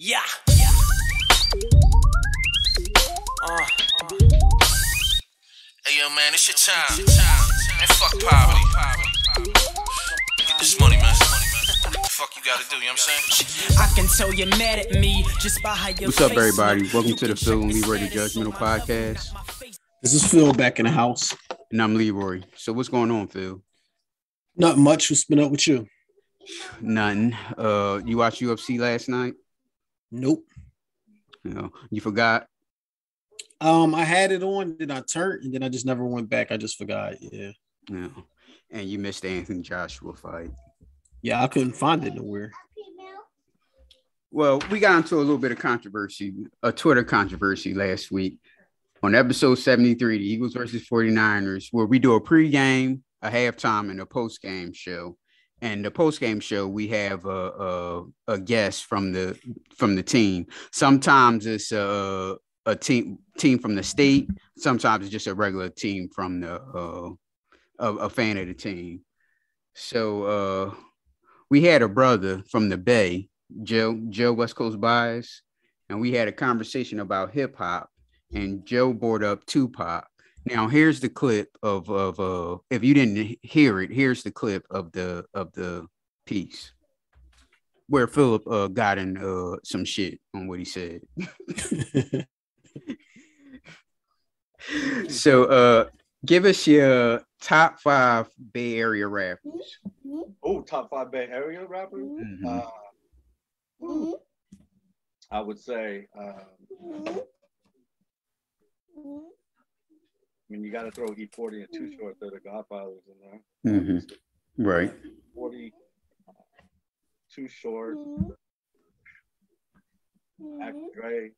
Yeah. Hey yo man, it's your time. And fuck poverty. Get this money, man. Fuck you gotta do, you know what I'm saying? I can tell you're mad at me just by how you. What's up, everybody? Welcome to the Phil and Leroy the Judgmental Podcast. This is Phil back in the house. And I'm Leroy. So what's going on, Phil? Not much. What's been up with you? Nothing. You watched UFC last night? Nope. No, you forgot? I had it on, then I turned, and then I just never went back. I just forgot. Yeah. No. And you missed the Anthony Joshua fight. Yeah, I couldn't find it nowhere. Well, we got into a little bit of controversy, a Twitter controversy last week on episode 73, the Eagles versus 49ers, where we do a pregame, a halftime, and a postgame show. And the postgame show, we have a guest from the team. Sometimes it's a team from the state. Sometimes it's just a regular team from the a fan of the team. So we had a brother from the Bay, Joe West Coast Byers, and we had a conversation about hip hop. And Joe brought up Tupac. Now here's the clip of if you didn't hear it, here's the clip of the piece where Philip got in some shit on what he said. So give us your top five Bay Area rappers. Oh, top five Bay Area rappers. Mm-hmm. I would say. I mean, you got to throw E-40 and Two Short, they're the Godfathers in there. Mm-hmm. Right. E-40, Two Short, Mac Gray.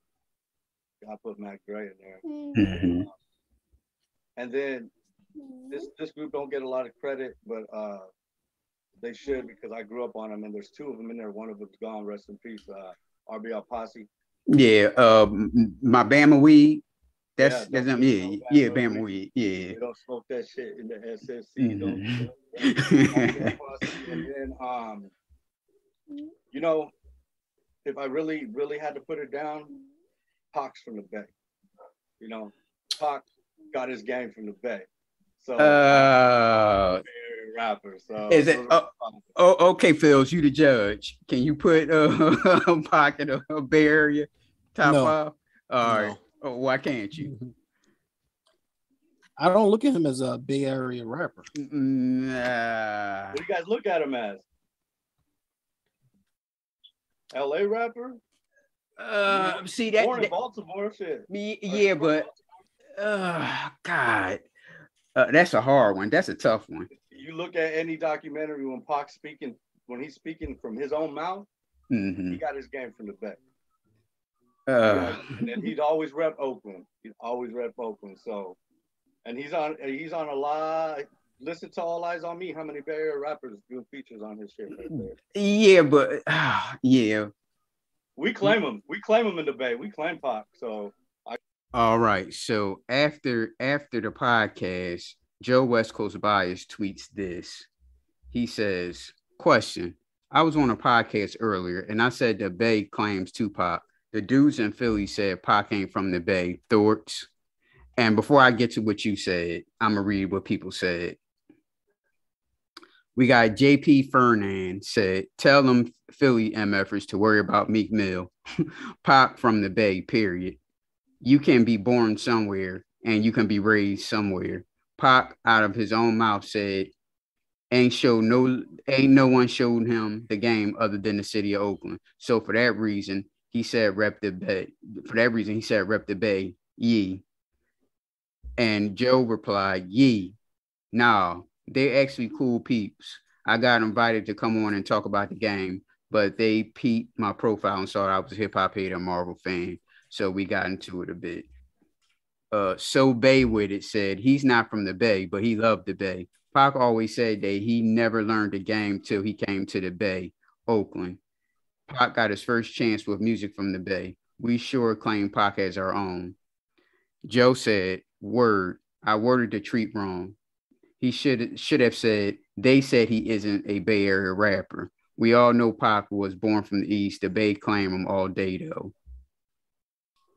I put Mac Gray in there. Mm-hmm. And then this group don't get a lot of credit, but they should, because I grew up on them, and there's two of them in there. One of them's gone, rest in peace, RBL Posse. Yeah, my Bama Weed. Bama weed. Yeah. They don't smoke that shit in the SFC. Mm-hmm. And then, you know, if I really, really had to put it down, Pac's from the Bay. You know, Pac got his game from the Bay. So, rapper. So is it? Oh, okay, Phils, you the judge. Can you put Pac in a Bay Area top five? All right. Oh, why can't you? I don't look at him as a Bay Area rapper. Nah. What do you guys look at him as? LA rapper? See that. Born in Baltimore, shit. Yeah, but God, that's a hard one. That's a tough one. You look at any documentary when Pac's speaking, when he's speaking from his own mouth, mm-hmm. He got his game from the back. And then he'd always rep Oakland. So, and he's on a lot. Listen to All Eyes on Me. How many Bay Area rappers do features on his shit? Right there? Yeah, but yeah, we claim him. We claim him in the Bay. We claim Pac. So, all right. So after the podcast, Joe West Coast Byers tweets this. He says, "Question: I was on a podcast earlier, and I said the Bay claims Tupac. The dudes in Philly said Pac ain't from the Bay. Thoughts?" And before I get to what you said, I'm going to read what people said. We got JP Fernand said, "Tell them Philly MFers to worry about Meek Mill. Pac from the Bay, period. You can be born somewhere and you can be raised somewhere. Pac out of his own mouth said, ain't no one showed him the game other than the city of Oakland. So for that reason, he said, rep the Bay. Ye." And Joe replied, "Ye. Nah, they actually cool peeps. I got invited to come on and talk about the game, but they peeped my profile and saw I was a hip-hop hater and Marvel fan. So we got into it a bit." So Bay With It said, "He's not from the Bay, but he loved the Bay. Pac always said that he never learned the game till he came to the Bay, Oakland. Pac got his first chance with music from the Bay. We sure claim Pac as our own." Joe said, "Word, I worded the tweet wrong. He should have said, they said he isn't a Bay Area rapper. We all know Pac was born from the East. The Bay claim him all day, though.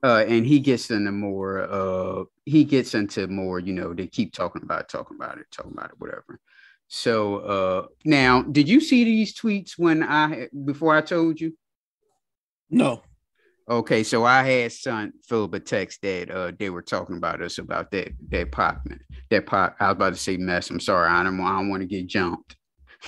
And he gets into more, you know, they keep talking about it, whatever. So now, did you see these tweets before I told you? No. Okay, so I had son Philip a text that they were talking about us about that Pac, man. That Pac, I was about to say mess. I'm sorry, I don't want to get jumped.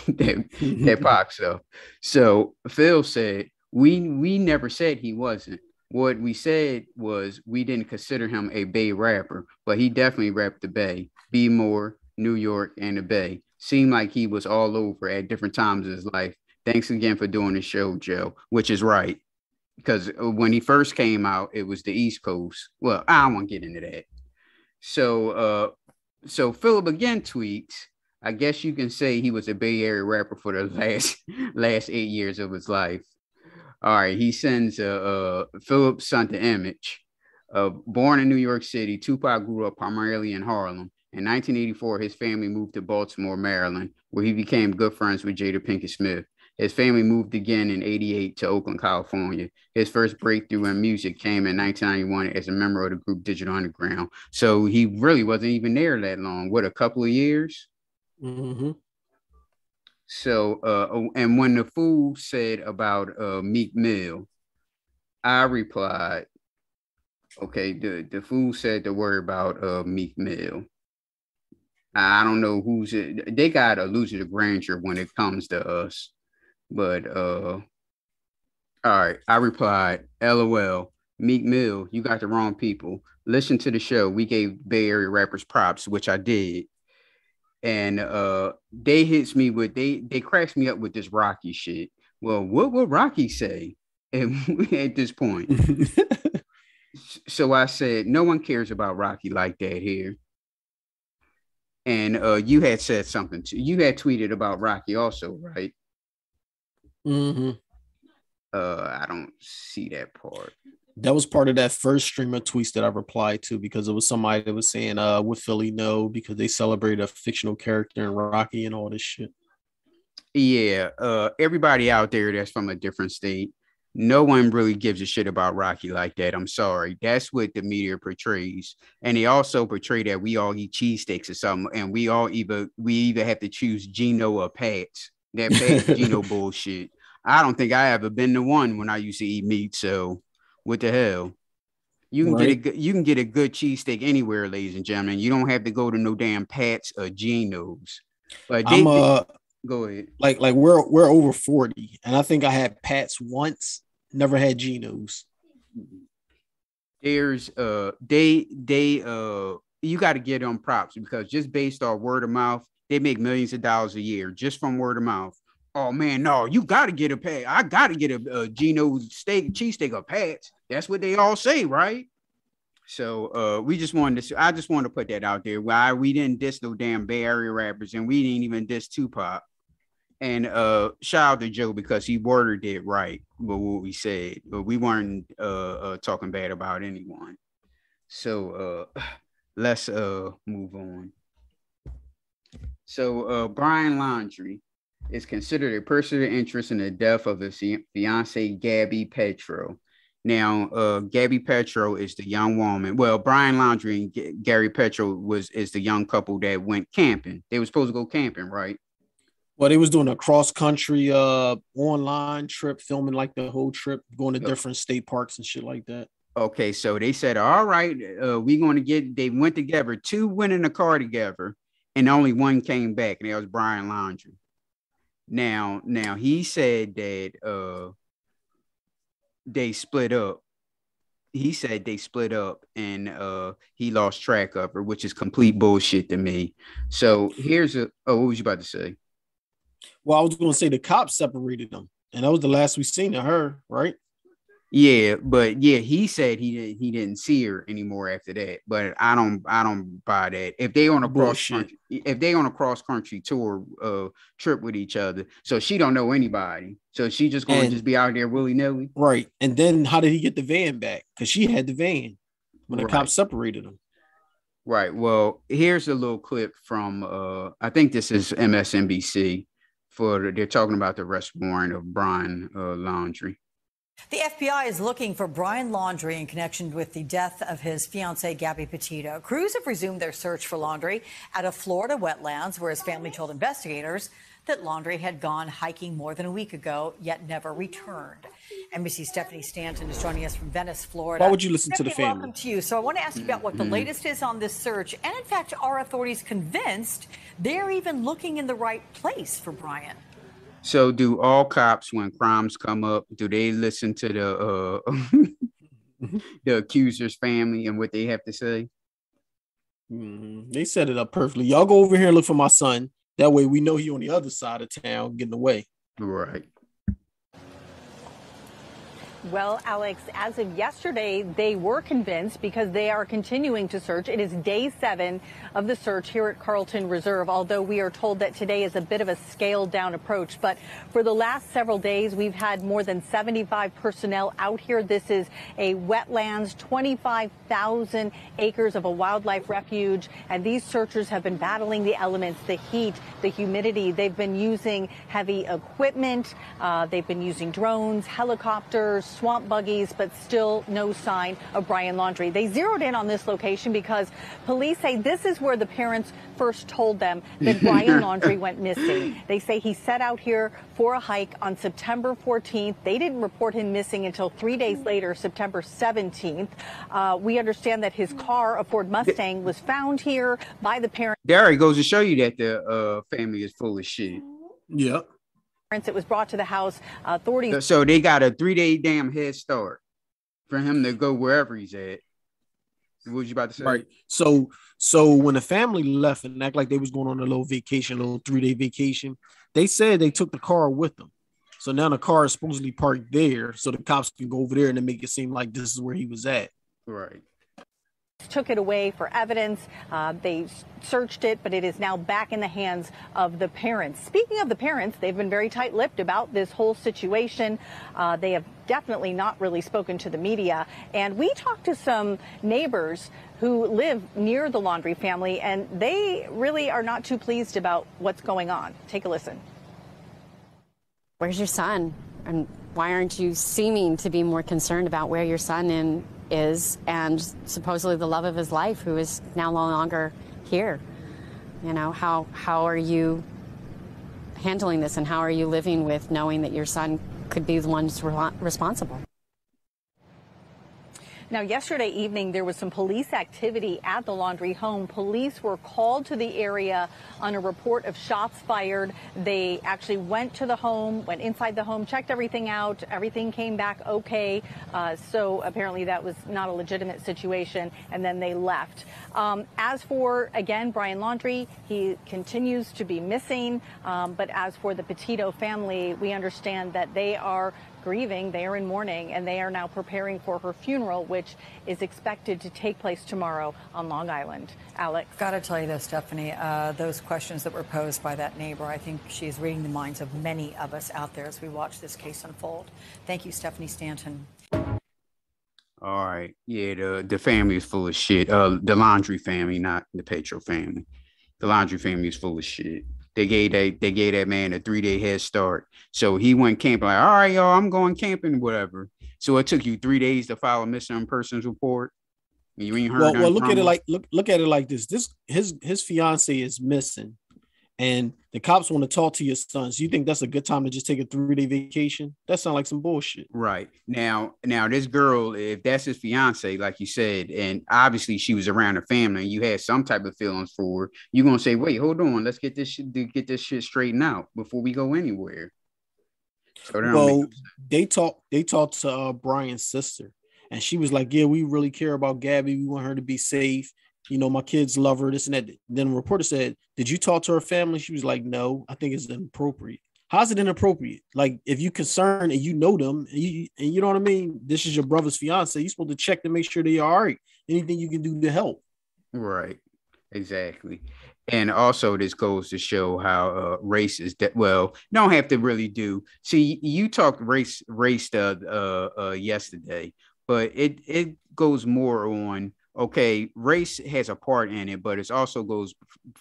that Pac stuff. So Phil said, we never said he wasn't. What we said was we didn't consider him a Bay rapper, but he definitely rapped the Bay, B-more, New York, and the Bay. Seemed like he was all over at different times of his life. Thanks again for doing the show, Joe, which is right. Because when he first came out, it was the East Coast. Well, I don't want to get into that. So, so Philip again tweets, I guess you can say he was a Bay Area rapper for the last 8 years of his life. All right, he sends Philip sent the image. Born in New York City, Tupac grew up primarily in Harlem. In 1984, his family moved to Baltimore, Maryland, where he became good friends with Jada Pinkett Smith. His family moved again in 1988 to Oakland, California. His first breakthrough in music came in 1991 as a member of the group Digital Underground. So he really wasn't even there that long. What, a couple of years? Mm-hmm. So, and when the fool said about Meek Mill, I replied, okay, the fool said the word about Meek Mill. I don't know they got illusory grandeur when it comes to us. But, all right, I replied, LOL, Meek Mill, you got the wrong people. Listen to the show. We gave Bay Area rappers props, which I did. And they hits me with, they cracks me up with this Rocky shit. Well, what would Rocky say at this point? So I said, no one cares about Rocky like that here. And you had said something too. You had tweeted about Rocky also, right? Mm-hmm. I don't see that part. That was part of that first stream of tweets that I replied to because it was somebody that was saying, would Philly know? Because they celebrated a fictional character in Rocky and all this shit. Yeah. Everybody out there that's from a different state, no one really gives a shit about Rocky like that. I'm sorry. That's what the media portrays. And they also portray that we all eat cheesesteaks or something. And we all either have to choose Gino or Pat's. That Pat's Gino bullshit. I don't think I ever been to one when I used to eat meat, so... What the hell? You can get a good cheesesteak anywhere, ladies and gentlemen. You don't have to go to no damn Pat's or Gino's. But go ahead. Like we're over 40, and I think I had Pat's once, never had Gino's. There's you got to get them props because just based on word of mouth, they make millions of dollars a year just from word of mouth. Oh man, no! You gotta get a Pat. I gotta get a Gino's cheesesteak or Pat's. That's what they all say, right? So we just wanted to. I just want to put that out there. Why we didn't diss no damn Bay Area rappers, and we didn't even diss Tupac. And shout out to Joe because he worded it right. But what we said, but we weren't talking bad about anyone. So let's move on. So Brian Laundrie is considered a personal interest in the death of his fiance, Gabby Petito. Now, Gabby Petito is the young woman. Well, Brian Laundrie and Gary Petito is the young couple that went camping. They were supposed to go camping, right? Well, they was doing a cross-country online trip, filming like the whole trip, going to different state parks and shit like that. Okay, so they said, all right, we're going to get – they went together. Two went in a car together, and only one came back, and that was Brian Laundrie. Now he said that they split up. He said they split up and he lost track of her, which is complete bullshit to me. So here's what was you about to say? Well, I was going to say the cops separated them, and that was the last we seen of her, right? Yeah, but yeah, he said he didn't see her anymore after that. But I don't buy that. If they on a cross country tour trip with each other, so she don't know anybody, so she just going to just be out there willy nilly, right? And then how did he get the van back? Because she had the van when the cops separated them, right? Well, here's a little clip from I think this is MSNBC for they're talking about the arrest warrant of Brian Laundrie. The FBI is looking for Brian Laundrie in connection with the death of his fiancée, Gabby Petito. Crews have resumed their search for Laundrie out of Florida wetlands, where his family told investigators that Laundrie had gone hiking more than a week ago, yet never returned. NBC's Stephanie Stanton is joining us from Venice, Florida. Why would you listen Stephanie, to the family? Welcome to you. So I want to ask you about what the latest is on this search. And in fact, are authorities convinced they're even looking in the right place for Brian? So do all cops, when crimes come up, do they listen to the accuser's family and what they have to say? They set it up perfectly. Y'all go over here and look for my son. That way we know he on the other side of town getting away. Right. Well, Alex, as of yesterday, they were convinced because they are continuing to search. It is day 7 of the search here at Carlton Reserve, although we are told that today is a bit of a scaled down approach. But for the last several days, we've had more than 75 personnel out here. This is a wetlands, 25,000 acres of a wildlife refuge. And these searchers have been battling the elements, the heat, the humidity. They've been using heavy equipment. They've been using drones, helicopters, swamp buggies, but still no sign of Brian Laundrie. They zeroed in on this location because police say this is where the parents first told them that Brian Laundrie went missing. They say he set out here for a hike on September 14th. They didn't report him missing until 3 days later, September 17th. We understand that his car, a Ford Mustang, was found here by the parents. There it goes to show you that the family is full of shit. Yeah. It was brought to the house authorities. So they got a 3-day damn head start for him to go wherever he's at. What was you about to say? Right. So when the family left and act like they was going on a little vacation, a little 3-day vacation, they said they took the car with them. So now the car is supposedly parked there so the cops can go over there and then make it seem like this is where he was at. Right. Took it away for evidence. They searched it, but it is now back in the hands of the parents. Speaking of the parents, they've been very tight-lipped about this whole situation. They have definitely not really spoken to the media. And we talked to some neighbors who live near the Laundrie family, and they really are not too pleased about what's going on. Take a listen. Where's your son? And why aren't you seeming to be more concerned about where your son is and supposedly the love of his life, who is now no longer here? You know, how are you handling this, and how are you living with knowing that your son could be the one responsible? Now, yesterday evening, there was some police activity at the Laundrie home. Police were called to the area on a report of shots fired. They actually went to the home, went inside the home, checked everything out. Everything came back okay. So apparently that was not a legitimate situation, and then they left. As for, again, Brian Laundrie, he continues to be missing. But as for the Petito family, we understand that they are grieving, they are in mourning, and they are now preparing for her funeral, which is expected to take place tomorrow on Long Island. Alex. Gotta tell you though, Stephanie, those questions that were posed by that neighbor, I think she's reading the minds of many of us out there as we watch this case unfold. Thank you, Stephanie Stanton. All right. Yeah, the family is full of shit. The Laundrie family, not the Petro family. The Laundrie family is full of shit. They gave that man a 3-day head start. So he went camping like, all right, y'all, I'm going camping, whatever. So it took you 3 days to file a missing persons report. You ain't heard. Well, look at it like look at it like this. His fiance is missing, and the cops want to talk to your son. So you think that's a good time to just take a 3-day vacation? That sounds like some bullshit. Right. Now this girl, if that's his fiance, like you said, and obviously she was around her family and you had some type of feelings for her, you're going to say, wait, hold on. Let's get this shit straightened out before we go anywhere. So well, they talked to Brian's sister, and she was like, yeah, we really care about Gabby. We want her to be safe. You know, my kids love her, this and that. Then the reporter said, did you talk to her family? She was like, no, I think it's inappropriate. How's it inappropriate? Like, if you concerned and you know them, and you know what I mean? This is your brother's fiance. You're supposed to check to make sure they are all right. Anything you can do to help. Right. Exactly. And also this goes to show how racist that, well, don't have to really do. See, you talked race yesterday, but it goes more on okay, race has a part in it, but it also goes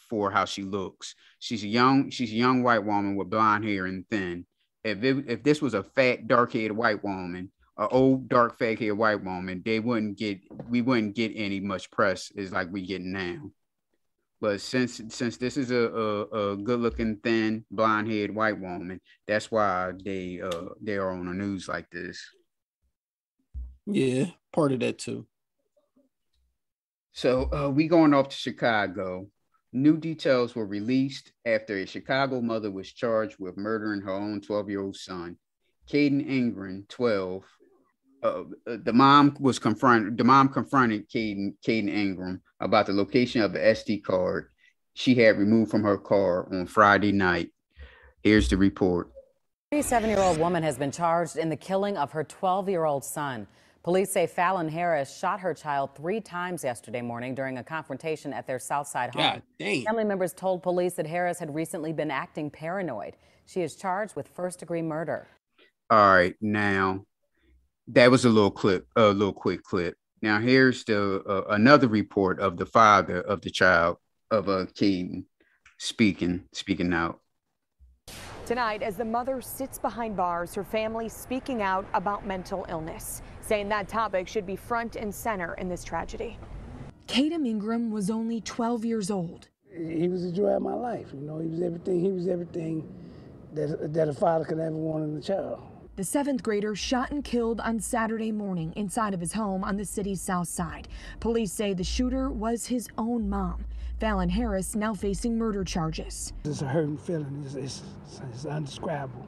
for how she looks. She's a young white woman with blonde hair and thin. If this was a fat, dark-haired white woman, an old, dark, fat-haired white woman, we wouldn't get any much press as like we get now. But since this is a good-looking, thin, blonde-haired white woman, that's why they are on the news like this. Yeah, part of that too. So we going off to Chicago. New details were released after a Chicago mother was charged with murdering her own 12-year-old son, Caden Ingram, 12. The mom confronted Caden Ingram about the location of the SD card she had removed from her car on Friday night. Here's the report. A 37-year-old woman has been charged in the killing of her 12-year-old son. Police say Fallon Harris shot her child 3 times yesterday morning during a confrontation at their Southside home. Dang. Family members told police that Harris had recently been acting paranoid. She is charged with first-degree murder. All right, now that was a little quick clip. Now here's another report of the father of the child of Caden speaking out. Tonight, as the mother sits behind bars, her family speaking out about mental illness, saying that topic should be front and center in this tragedy. Caden Ingram was only 12 years old. He was the joy of my life. You know, he was everything that a father could ever want in a child. The 7th grader shot and killed on Saturday morning inside of his home on the city's south side. Police say the shooter was his own mom. Fallon Harris now facing murder charges. It's a hurting feeling. It's indescribable.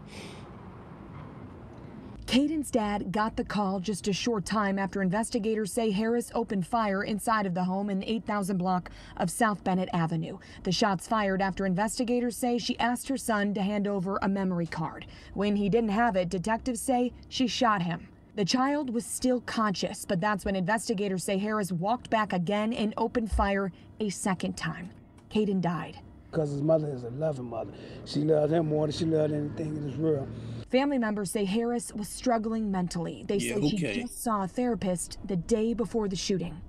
Caden's dad got the call just a short time after investigators say Harris opened fire inside of the home in 8,000 block of South Bennett Avenue. The shots fired after investigators say she asked her son to hand over a memory card. When he didn't have it, detectives say she shot him. The child was still conscious, but that's when investigators say Harris walked back again and opened fire a second time. Caden died. Because his mother is a loving mother. She loved him more than she loved anything in this world. Family members say Harris was struggling mentally. They say she just saw a therapist the day before the shooting.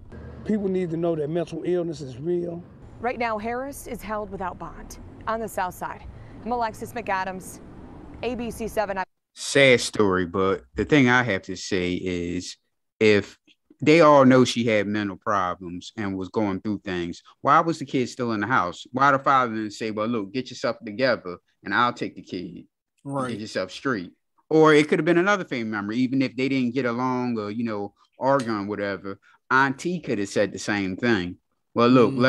People need to know that mental illness is real. Right now, Harris is held without bond on the south side. I'm Alexis McAdams, ABC 7. Sad story, but the thing I have to say is, if they all know she had mental problems and was going through things, why was the kid still in the house? Why the father didn't say, well, look, get yourself together and I'll take the kid, right? Get yourself straight. Or it could have been another family member, even if they didn't get along or, you know, arguing, whatever. Auntie could have said the same thing. Well, look, mm-hmm.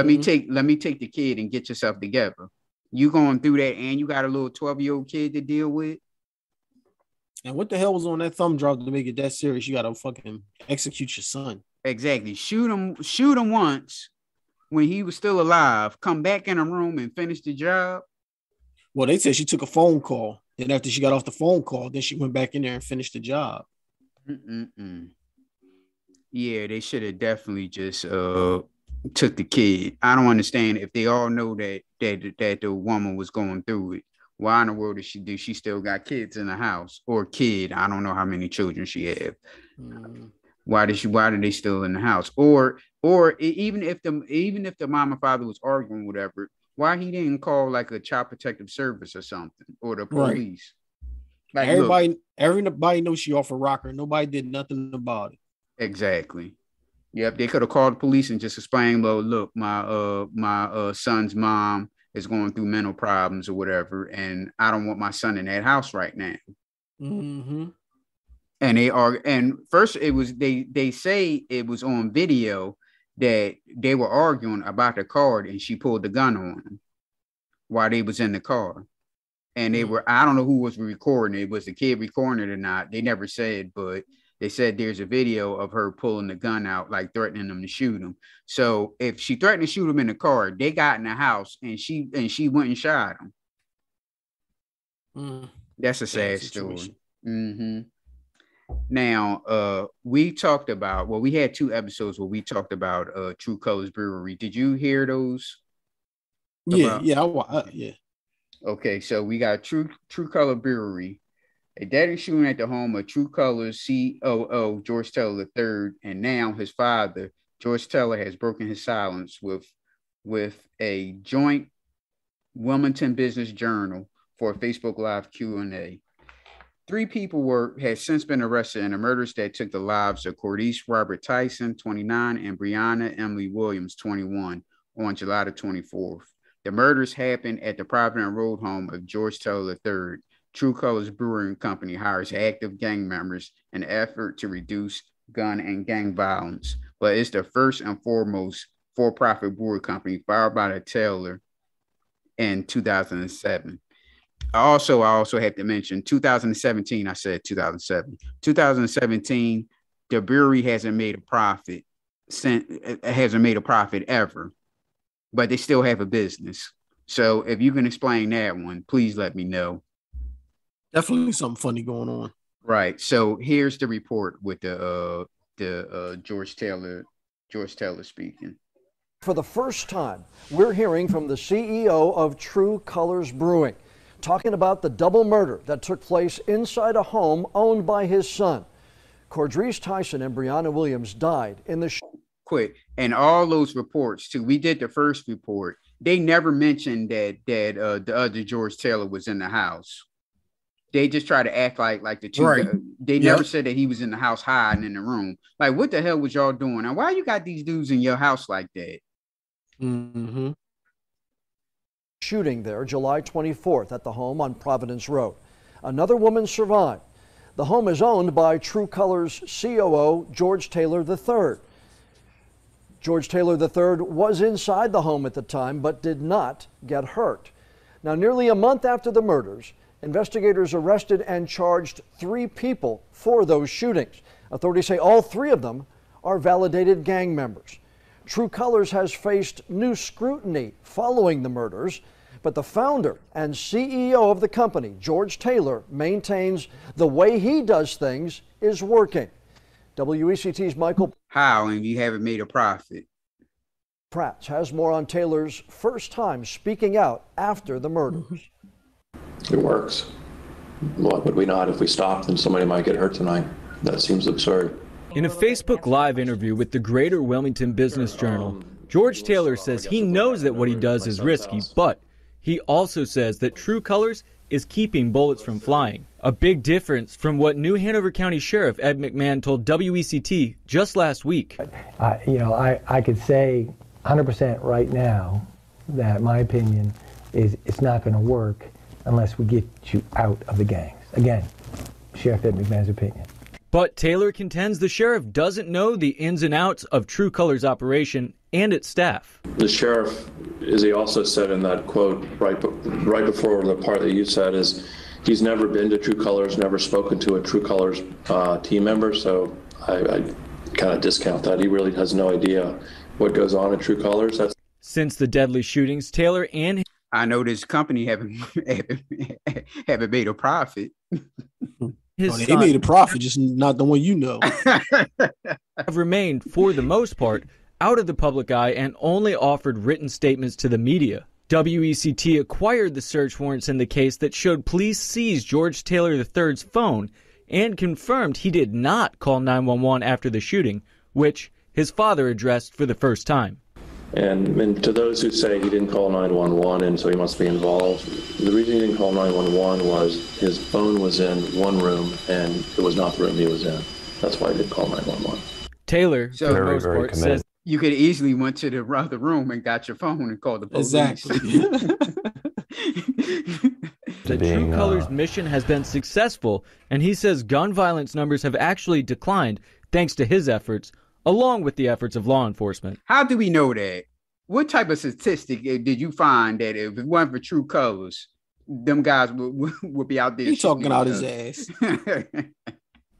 let me take the kid and get yourself together. You going through that and you got a little 12-year-old kid to deal with. And what the hell was on that thumb drive to make it that serious? You got to fucking execute your son. Exactly. Shoot him once when he was still alive. Come back in a room and finish the job. Well, they said she took a phone call. Then after she got off the phone call, then she went back in there and finished the job. Mm-mm-mm. Yeah, they should have definitely just took the kid. I don't understand if they all know that the woman was going through it. Why in the world does she do? She still got kids in the house, or kid. I don't know how many children she have. Mm. Why are they still in the house? Or even if the mom and father was arguing, whatever, why he didn't call like a child protective service or something, or the police? Right. Like, everybody knows she off a rocker. Nobody did nothing about it. Exactly. Yep. They could have called the police and just explained, well, look, my son's mom is going through mental problems or whatever, and I don't want my son in that house right now. Mm-hmm. And they are. And first, it was they say it was on video that they were arguing about the card, and she pulled the gun on him while they was in the car. And they were, I don't know who was recording it. Was the kid recording it or not? They never said, but they said there's a video of her pulling the gun out, like threatening them to shoot him. So if she threatened to shoot him in the car, they got in the house and she went and shot him. Mm. That's a sad story. Mm-hmm. Now, we had 2 episodes where we talked about TRU Colors Brewery. Did you hear those? Yeah. Okay, so we got TRU Color Brewery. A deadly shooting at the home of TRU Colors COO George Taylor III, and now his father, George Taylor has broken his silence with a joint Wilmington Business Journal for a Facebook Live Q&A. Three people had since been arrested in the murders that took the lives of Cordrice Robert Tyson, 29, and Brianna Emily Williams, 21, on July the 24th. The murders happened at the Providence Road home of George Taylor III. TRU Colors Brewery and Company hires active gang members in an effort to reduce gun and gang violence, but it's the first and foremost for-profit brewery company fired by the Taylor in 2007. I also have to mention 2017. I said 2007. 2017, the brewery hasn't made a profit ever, but they still have a business. So if you can explain that one, please let me know. Definitely something funny going on. Right. So here's the report with the George Taylor speaking. For the first time, we're hearing from the CEO of TRU Colors Brewing, talking about the double murder that took place inside a home owned by his son. Cordrice Tyson and Brianna Williams died in the quick. And all those reports too. We did the first report. They never mentioned that the other George Taylor was in the house. They just try to act like the two. Right. They never said that he was in the house hiding in the room. Like, what the hell was y'all doing? And why you got these dudes in your house like that? Mm-hmm. Shooting there July 24th at the home on Providence Road. Another woman survived. The home is owned by TRU Colors COO George Taylor III. George Taylor III was inside the home at the time but did not get hurt. Now, nearly a month after the murders, investigators arrested and charged three people for those shootings. Authorities say all three of them are validated gang members. TRU Colors has faced new scrutiny following the murders, but the founder and CEO of the company, George Taylor, maintains the way he does things is working. WECT's Michael. How, and you haven't made a profit? Pat's has more on Taylor's first time speaking out after the murders. It works. What would we not? If we stopped, then somebody might get hurt tonight. That seems absurd. In a Facebook Live interview with the Greater Wilmington Business Journal, George Taylor says he knows that what he does is risky, but he also says that TRU Colors is keeping bullets from flying. A big difference from what New Hanover County Sheriff Ed McMahon told WECT just last week. I could say 100% right now that my opinion is it's not going to work unless we get you out of the gangs. Again, Sheriff Ed McMahon's opinion. But Taylor contends the sheriff doesn't know the ins and outs of TRU Colors' operation and its staff. The sheriff, as he also said in that quote right before the part that you said, is he's never been to TRU Colors, never spoken to a TRU Colors team member, so I kind of discount that. He really has no idea what goes on at TRU Colors. Since the deadly shootings, Taylor and I know this company haven't made a profit. They made a profit, just not the one you know. Have remained, for the most part, out of the public eye and only offered written statements to the media. WECT acquired the search warrants in the case that showed police seized George Taylor III's phone and confirmed he did not call 911 after the shooting, which his father addressed for the first time. And to those who say he didn't call 911 and so he must be involved, the reason he didn't call 911 was his phone was in one room and it was not the room he was in. That's why he didn't call 911. Taylor, so for the most part, says you could easily went to the other room and got your phone and called the police. Exactly. The TRU Colors mission has been successful, and he says gun violence numbers have actually declined thanks to his efforts, along with the efforts of law enforcement. How do we know that? What type of statistic did you find that if it wasn't for TRU Colors, them guys would be out there? You're talking out his ass.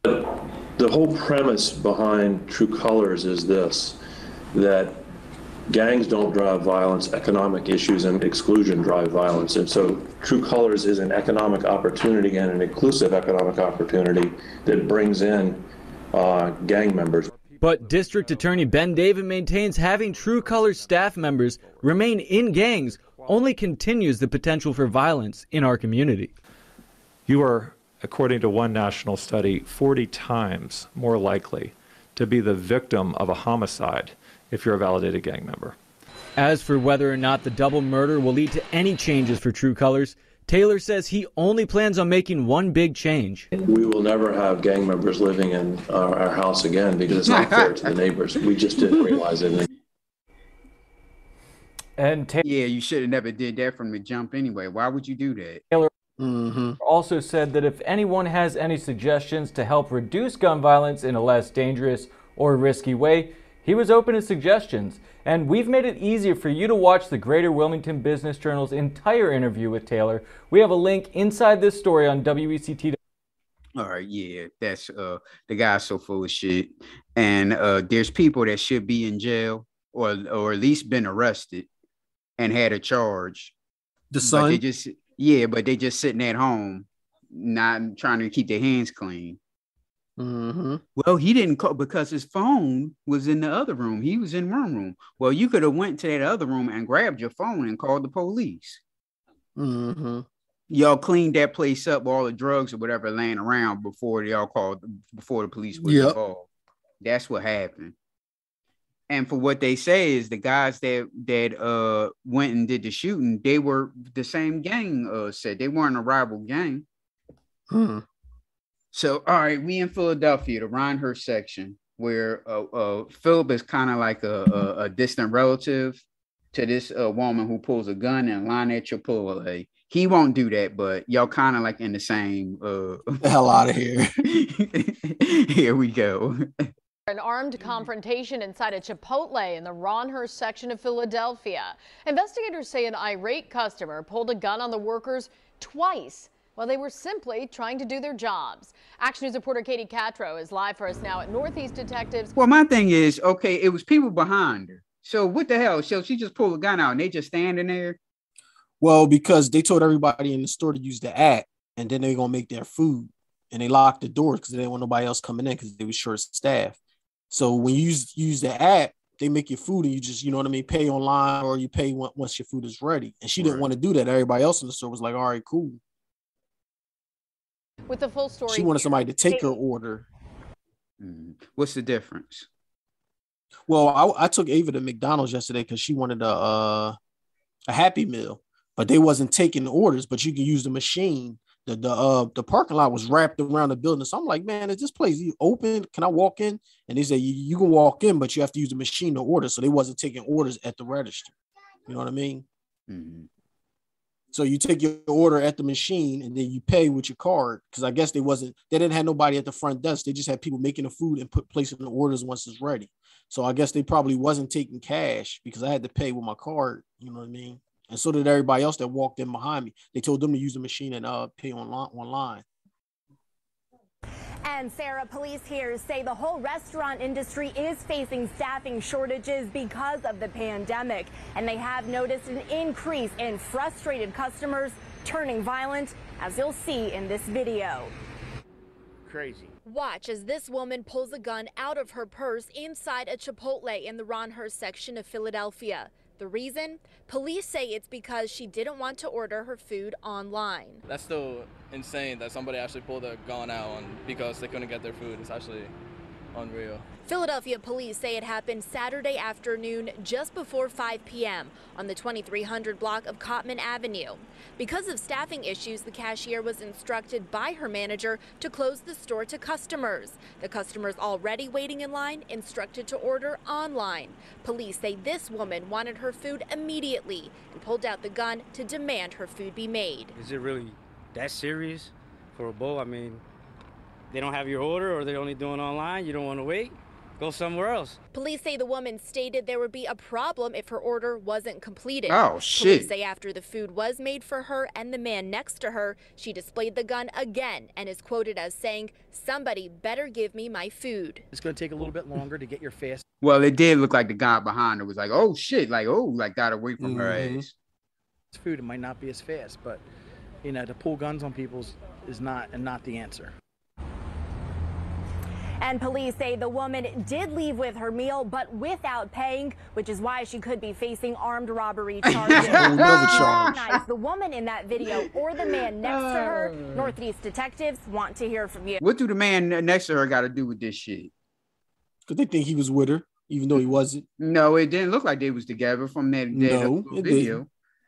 The whole premise behind TRU Colors is this, that gangs don't drive violence, economic issues and exclusion drive violence. And so TRU Colors is an economic opportunity and an inclusive economic opportunity that brings in gang members. But District Attorney Ben David maintains having TRU Colors staff members remain in gangs only continues the potential for violence in our community. You are, according to one national study, 40 times more likely to be the victim of a homicide if you're a validated gang member. As for whether or not the double murder will lead to any changes for True Colors, Taylor says he only plans on making one big change. We will never have gang members living in our house again because it's not fair to the neighbors. We just didn't realize it. And yeah, you should have never did that from the jump anyway. Why would you do that? Taylor also said that if anyone has any suggestions to help reduce gun violence in a less dangerous or risky way, he was open to suggestions, and we've made it easier for you to watch the Greater Wilmington Business Journal's entire interview with Taylor. We have a link inside this story on WECT. All right, yeah, that's the guy's so full of shit, and there's people that should be in jail or at least been arrested and had a charge. The son, but they just sitting at home, not trying to keep their hands clean. Mm-hmm. Well, he didn't call because his phone was in the other room. He was in one room. Well, you could have went to that other room and grabbed your phone and called the police. Mm-hmm. Y'all cleaned that place up, all the drugs or whatever laying around before the police was involved. That's what happened. And for what they say is the guys that went and did the shooting, they were the same gang. Said they weren't a rival gang. Hmm. So, all right, we in Philadelphia, the Rhawnhurst section, where Philip is kind of like a distant relative to this woman who pulls a gun in line at Chipotle. He won't do that, but y'all kind of like in the same... the hell out of here. Here we go. An armed confrontation inside a Chipotle in the Rhawnhurst section of Philadelphia. Investigators say an irate customer pulled a gun on the workers twice while they were simply trying to do their jobs. Action News reporter Katie Catro is live for us now at Northeast Detectives. Well, my thing is, okay, it was people behind her. So what the hell? So she just pulled a gun out and they just standing there? Well, because they told everybody in the store to use the app and then they're going to make their food. And they locked the doors because they didn't want nobody else coming in because they were short-staffed. So when you use the app, they make your food and you just, you know what I mean, pay online or you pay once your food is ready. And she didn't want to do that. Everybody else in the store was like, all right, cool. With the full story, she wanted somebody to take her order. What's the difference? Well, I took Ava to McDonald's yesterday because she wanted a Happy Meal, but they wasn't taking the orders. But you can use the machine. The parking lot was wrapped around the building, so I'm like, man, is this place open? Can I walk in? And they said you can walk in, but you have to use the machine to order. So they wasn't taking orders at the register. You know what I mean? Mm-hmm. So you take your order at the machine and then you pay with your card. Cause I guess they didn't have nobody at the front desk. They just had people making the food and placing the orders once it's ready. So I guess they probably wasn't taking cash because I had to pay with my card. You know what I mean? And so did everybody else that walked in behind me. They told them to use the machine and pay online. And Sarah, police here say the whole restaurant industry is facing staffing shortages because of the pandemic. And they have noticed an increase in frustrated customers turning violent, as you'll see in this video. Crazy. Watch as this woman pulls a gun out of her purse inside a Chipotle in the Rhawnhurst section of Philadelphia. The reason? Police say it's because she didn't want to order her food online. That's still insane that somebody actually pulled a gun out because they couldn't get their food. It's actually unreal. Philadelphia police say it happened Saturday afternoon just before 5 p.m. on the 2300 block of Cotman Avenue. Because of staffing issues, the cashier was instructed by her manager to close the store to customers. The customers already waiting in line instructed to order online. Police say this woman wanted her food immediately and pulled out the gun to demand her food be made. Is it really that serious for a bowl? I mean, they don't have your order or they're only doing online. You don't want to wait. Go somewhere else. Police say the woman stated there would be a problem if her order wasn't completed. Oh, shit. Police say after the food was made for her and the man next to her, she displayed the gun again and is quoted as saying, "Somebody better give me my food. It's going to take a little bit longer to get your fast." Well, it did look like the guy behind her was like, oh, shit. Like, oh, like got away from her ass. It's food. It might not be as fast, but, you know, to pull guns on people is not the answer. And police say the woman did leave with her meal, but without paying, which is why she could be facing armed robbery charges. The woman in that video or the man next to her. Northeast detectives want to hear from you. What do the man next to her got to do with this shit? Because they think he was with her. even though he wasn't. No, it didn't look like they was together from that video.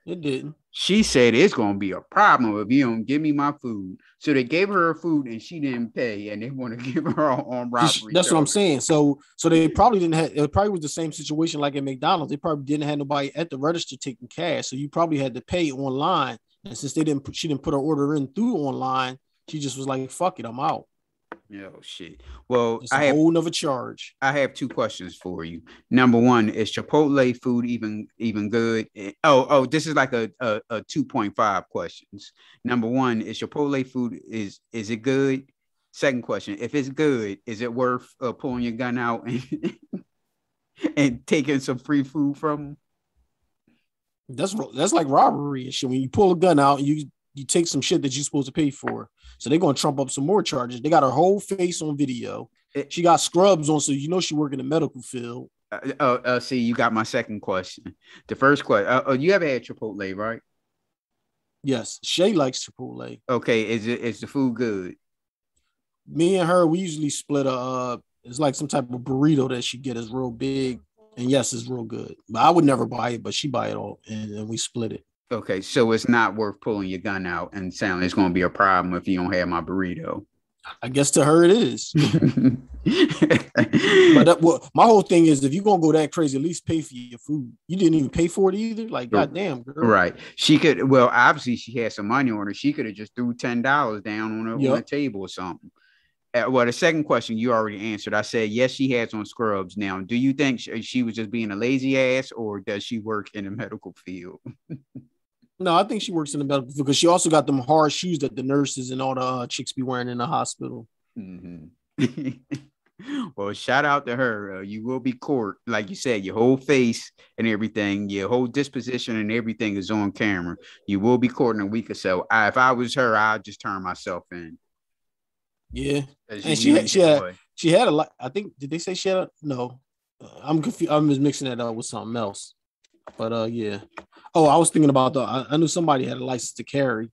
It didn't. She said it's going to be a problem if you don't give me my food. So they gave her food and she didn't pay, and they want to give her on robbery. That's what I'm saying. So they probably didn't have. It probably was the same situation like at McDonald's. They probably didn't have nobody at the register taking cash, so you probably had to pay online. And since she didn't put her order in through online, she just was like, "Fuck it, I'm out." No shit. Well, it's a whole nother charge. I have two questions for you. Number one, is Chipotle food even good? Oh, this is like a 2.5 questions. Number one, is Chipotle food is it good? Second question, if it's good, is it worth pulling your gun out and and taking some free food from them? That's like robbery and shit. When you pull a gun out, you take some shit that you're supposed to pay for. So they're going to trump up some more charges. They got her whole face on video. She got scrubs on, so you know she work in the medical field. See, you got my second question. The first question, you ever had Chipotle, right? Yes, Shay likes Chipotle. Okay, is the food good? Me and her, we usually split it's like some type of burrito that she get is real big. And yes, it's real good. But I would never buy it, but she buy it all, and we split it. Okay, so it's not worth pulling your gun out and saying it's going to be a problem if you don't have my burrito. I guess to her it is. Well, my whole thing is, if you're going to go that crazy, at least pay for your food. You didn't even pay for it either? Like, goddamn, girl. Right. She could, well, obviously she had some money on her. She could have just threw $10 down on the table or something. Well, the second question you already answered. I said, yes, she has on scrubs now. Do you think she was just being a lazy ass, or does she work in the medical field? No, I think she works in the medical field because she also got them hard shoes that the nurses and all the chicks be wearing in the hospital. Mm-hmm. Well, shout out to her. You will be caught. Like you said, your whole face and everything, your whole disposition and everything is on camera. You will be caught in a week or so. If I was her, I'd just turn myself in. Yeah. And she had a lot. I think, did they say she had no? I'm confused. I'm just mixing that up with something else. But yeah. Oh, I was thinking about I knew somebody had a license to carry.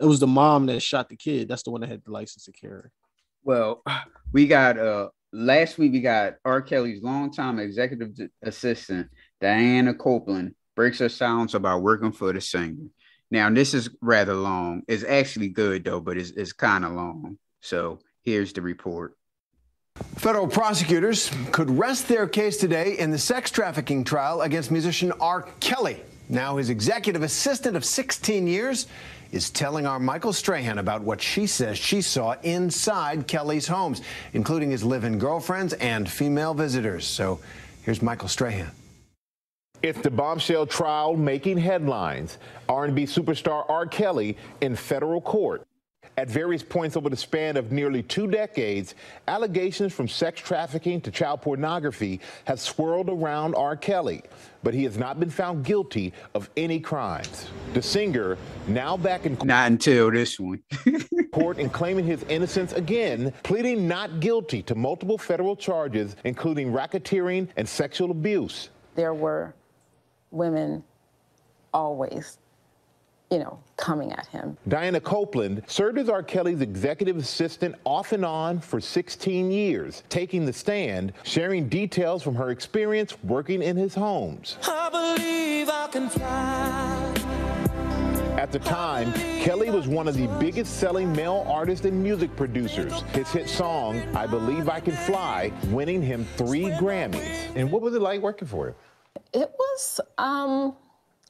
It was the mom that shot the kid. That's the one that had the license to carry. Well, we got last week we got R. Kelly's longtime executive assistant, Diana Copeland, breaks her silence about working for the singer. Now, this is rather long. It's actually good though, but it's kind of long. So here's the report. Federal prosecutors could rest their case today in the sex trafficking trial against musician R. Kelly. Now his executive assistant of 16 years is telling our Michael Strahan about what she says she saw inside Kelly's homes, including his live-in girlfriends and female visitors. So here's Michael Strahan. It's the bombshell trial making headlines. R&B superstar R. Kelly in federal court. At various points over the span of nearly 2 decades, allegations from sex trafficking to child pornography have swirled around R. Kelly, but he has not been found guilty of any crimes. The singer now back in court. Not until this one. Court and claiming his innocence again, pleading not guilty to multiple federal charges, including racketeering and sexual abuse. There were women always, coming at him. Diana Copeland served as R. Kelly's executive assistant off and on for 16 years, taking the stand, sharing details from her experience working in his homes. I believe I can fly. At the time, Kelly was one of the biggest selling male artists and music producers. His hit song, I Believe I Can Fly, winning him 3 Grammys. And what was it like working for him? It was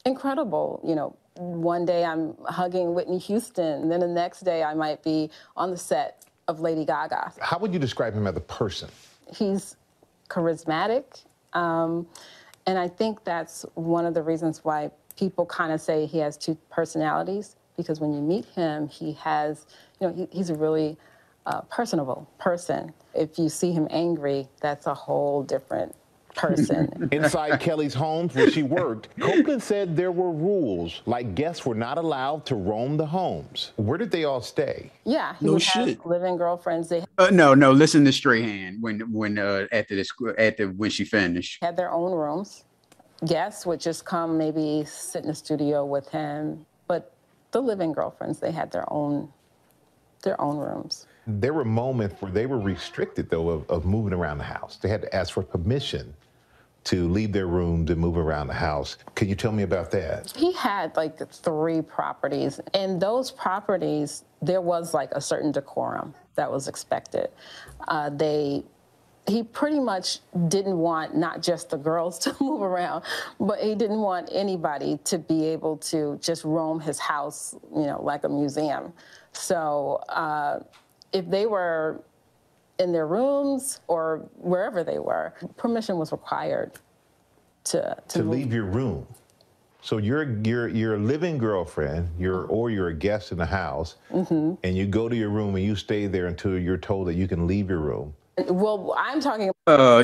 incredible, One day I'm hugging Whitney Houston, and then the next day I might be on the set of Lady Gaga. How would you describe him as a person? He's charismatic, and I think that's one of the reasons why people kind of say he has 2 personalities, because when you meet him, he has, he's a really personable person. If you see him angry, that's a whole different person. Inside Kelly's home where she worked, Copeland said there were rules, like guests were not allowed to roam the homes. Where did they all stay? Yeah, he had live-in girlfriends. No, listen to Strahan when she finished. Had their own rooms. Guests would just come, maybe sit in the studio with him, but the live-in girlfriends, they had their own rooms. There were moments where they were restricted, though, of moving around the house. They had to ask for permission to leave their room to move around the house. Can you tell me about that? He had like 3 properties, and those properties, there was like a certain decorum that was expected. He pretty much didn't want not just the girls to move around, but he didn't want anybody to be able to just roam his house, you know, like a museum. So if they were in their rooms or wherever they were, permission was required to leave your room. So you're a living girlfriend, or you're a guest in the house, mm-hmm. and you go to your room and you stay there until you're told that you can leave your room. Well, I'm talking.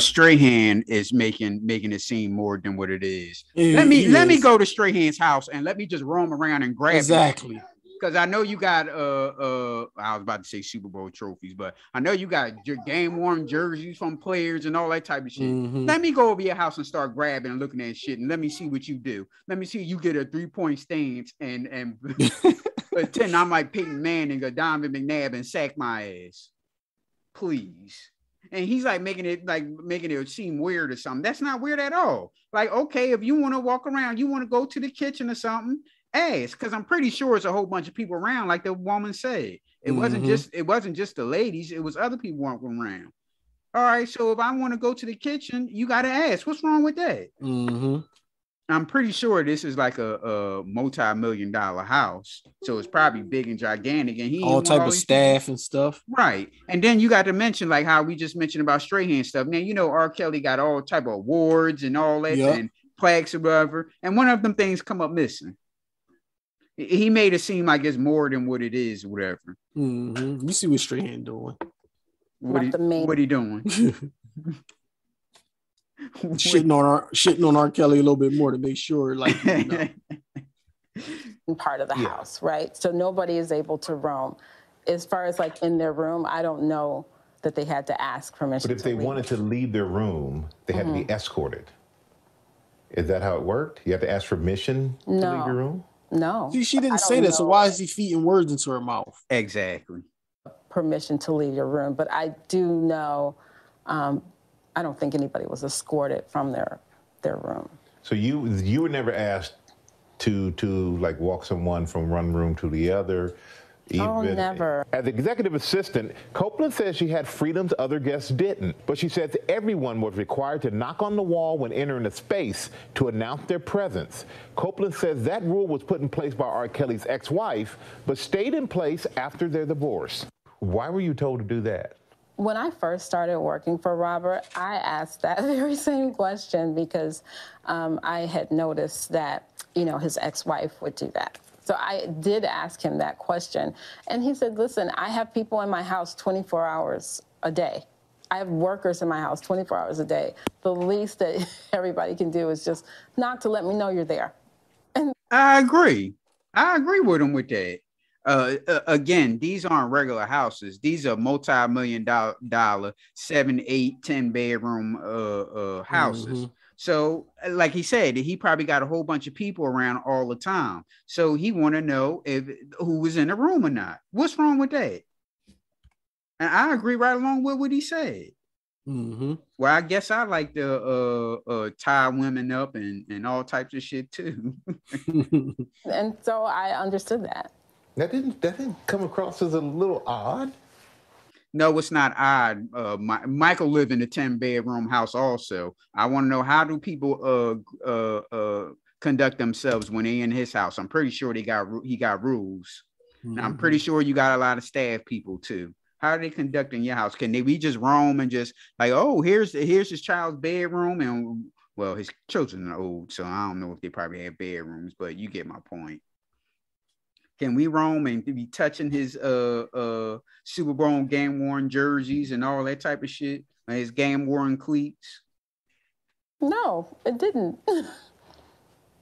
Strahan is making it seem more than what it is. Let me go to Strahan's house and let me just roam around and grab exactly. Because I know you got I was about to say Super Bowl trophies, but I know you got your game worn jerseys from players and all that type of shit. Mm-hmm. Let me go over your house and start grabbing and looking at shit, and let me see what you do. Let me see you get a 3-point stance and pretend I'm like Peyton Manning or Donovan McNabb and sack my ass, please. And he's like making it seem weird or something. That's not weird at all. Like, okay, if you want to walk around, you want to go to the kitchen or something, ask, because I'm pretty sure it's a whole bunch of people around, like the woman said. It wasn't just the ladies, it was other people walking around. All right, so if I want to go to the kitchen, you gotta ask. What's wrong with that? Mm-hmm. I'm pretty sure this is like a multi-million-dollar house, so it's probably big and gigantic, and he all type of staff and stuff, right? And then you got to mention like how we just mentioned about Strahan stuff. Now you know R. Kelly got all type of awards and all that, yep. and plaques or whatever, and one of them things come up missing. He made it seem like it's more than what it is, or whatever. Mm-hmm. You see what Strahan doing? What he doing? Shitting on R. Kelly a little bit more to make sure, like, you know. Part of the yeah. house, right? So nobody is able to roam. As far as like in their room, I don't know that they had to ask permission. But if they wanted to leave their room, they had to be escorted. Is that how it worked? You have to ask permission to leave your room? No. See, she didn't say that, so why is he feeding words into her mouth? Exactly. Permission to leave your room, but I do know. I don't think anybody was escorted from their room. So you were never asked to like walk someone from one room to the other. Even. Oh, never. As executive assistant, Copeland says she had freedoms other guests didn't, but she says everyone was required to knock on the wall when entering a space to announce their presence. Copeland says that rule was put in place by R. Kelly's ex-wife, but stayed in place after their divorce. Why were you told to do that? When I first started working for Robert, I asked that very same question because I had noticed that, you know, his ex-wife would do that. So I did ask him that question. And he said, listen, I have people in my house 24 hours a day. I have workers in my house 24 hours a day. The least that everybody can do is just knock to let me know you're there. And I agree with him with that. Again, these aren't regular houses. These are multi-million-dollar 7, 8, 10 bedroom houses. Mm-hmm. So like he said, he probably got a whole bunch of people around all the time. So he want to know if who was in the room or not. What's wrong with that? And I agree right along with what he said. Mm-hmm. Well, I guess I like to tie women up and all types of shit too. And so I understood that. That didn't come across as a little odd. No, it's not odd. Michael lived in a 10-bedroom house also. I want to know, how do people conduct themselves when they're in his house? I'm pretty sure he got rules. Mm-hmm. And I'm pretty sure you got a lot of staff people too. How are they conducting your house? Can we just roam and just like, oh, here's his child's bedroom? And well, his children are old, so I don't know if they probably have bedrooms, but you get my point. Can we roam and be touching his Super Bowl game-worn jerseys and all that type of shit? And his game-worn cleats? No, it didn't.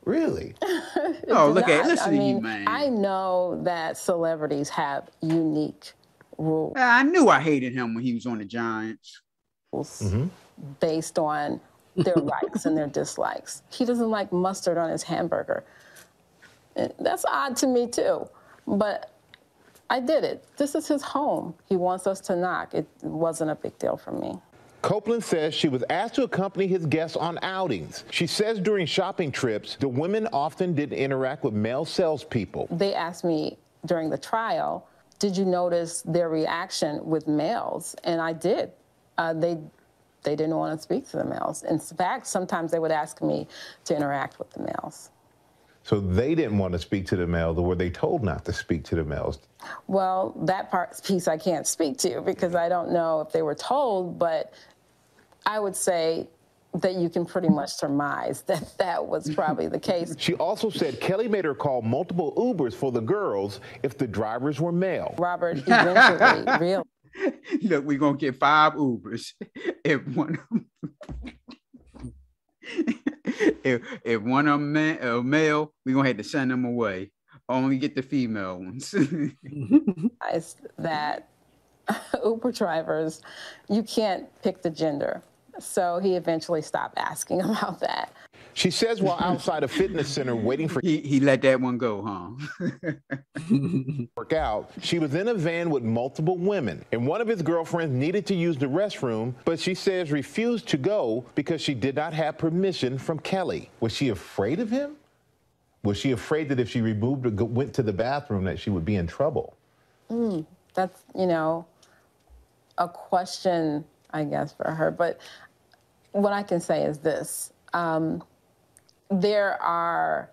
Really? Listen to you, man. I know that celebrities have unique rules. I knew I hated him when he was on the Giants. Mm-hmm. Based on their likes and their dislikes. He doesn't like mustard on his hamburger. That's odd to me too, but I did it. This is his home. He wants us to knock. It wasn't a big deal for me. Copeland says she was asked to accompany his guests on outings. She says during shopping trips, the women often didn't interact with male salespeople. They asked me during the trial, did you notice their reaction with males? And I did. They didn't want to speak to the males. In fact, sometimes they would ask me to interact with the males. So they didn't want to speak to the males, or were they told not to speak to the males? Well, that piece I can't speak to because I don't know if they were told, but I would say that you can pretty much surmise that that was probably the case. She also said Kelly made her call multiple Ubers for the girls if the drivers were male. Robert eventually realized. Look, we're going to get 5 Ubers if one of them, if one of them male, we're going to have to send them away. Only get the female ones. That Uber drivers, you can't pick the gender. So he eventually stopped asking about that. She says while outside a fitness center waiting for... He let that one go, huh? ...work out, she was in a van with multiple women, and one of his girlfriends needed to use the restroom, but she says refused to go because she did not have permission from Kelly. Was she afraid of him? Was she afraid that if she removed or went to the bathroom that she would be in trouble? That's, you know, a question, I guess, for her. But what I can say is this. There are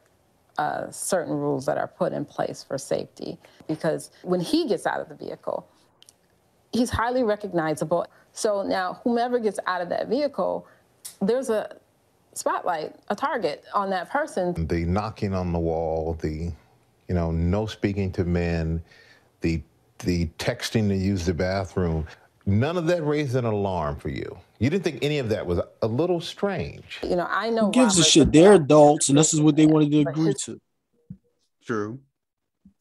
certain rules that are put in place for safety, because when he gets out of the vehicle, he's highly recognizable. So now whomever gets out of that vehicle, there's a spotlight, a target on that person. The knocking on the wall, the, you know, no speaking to men, the texting to use the bathroom, none of that raised an alarm for you. You didn't think any of that was a little strange? You know, I know. Who gives Robert a shit? They're adults, and this is what they wanted to agree to. True.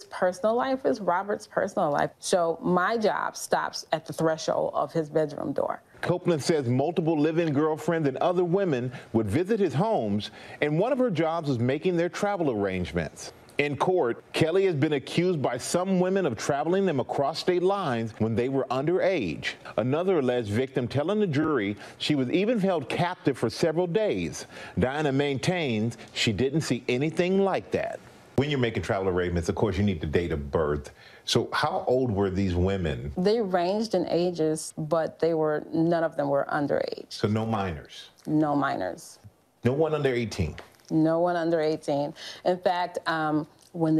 Personal life is Robert's personal life. So my job stops at the threshold of his bedroom door. Copeland says multiple live-in girlfriends and other women would visit his homes, and one of her jobs was making their travel arrangements. In court, Kelly has been accused by some women of traveling them across state lines when they were underage. Another alleged victim telling the jury she was even held captive for several days. Diana maintains she didn't see anything like that. When you're making travel arrangements, of course, you need the date of birth. So how old were these women? They ranged in ages, but they were, none of them were underage. So no minors? No minors. No one under 18? No one under 18. In fact, when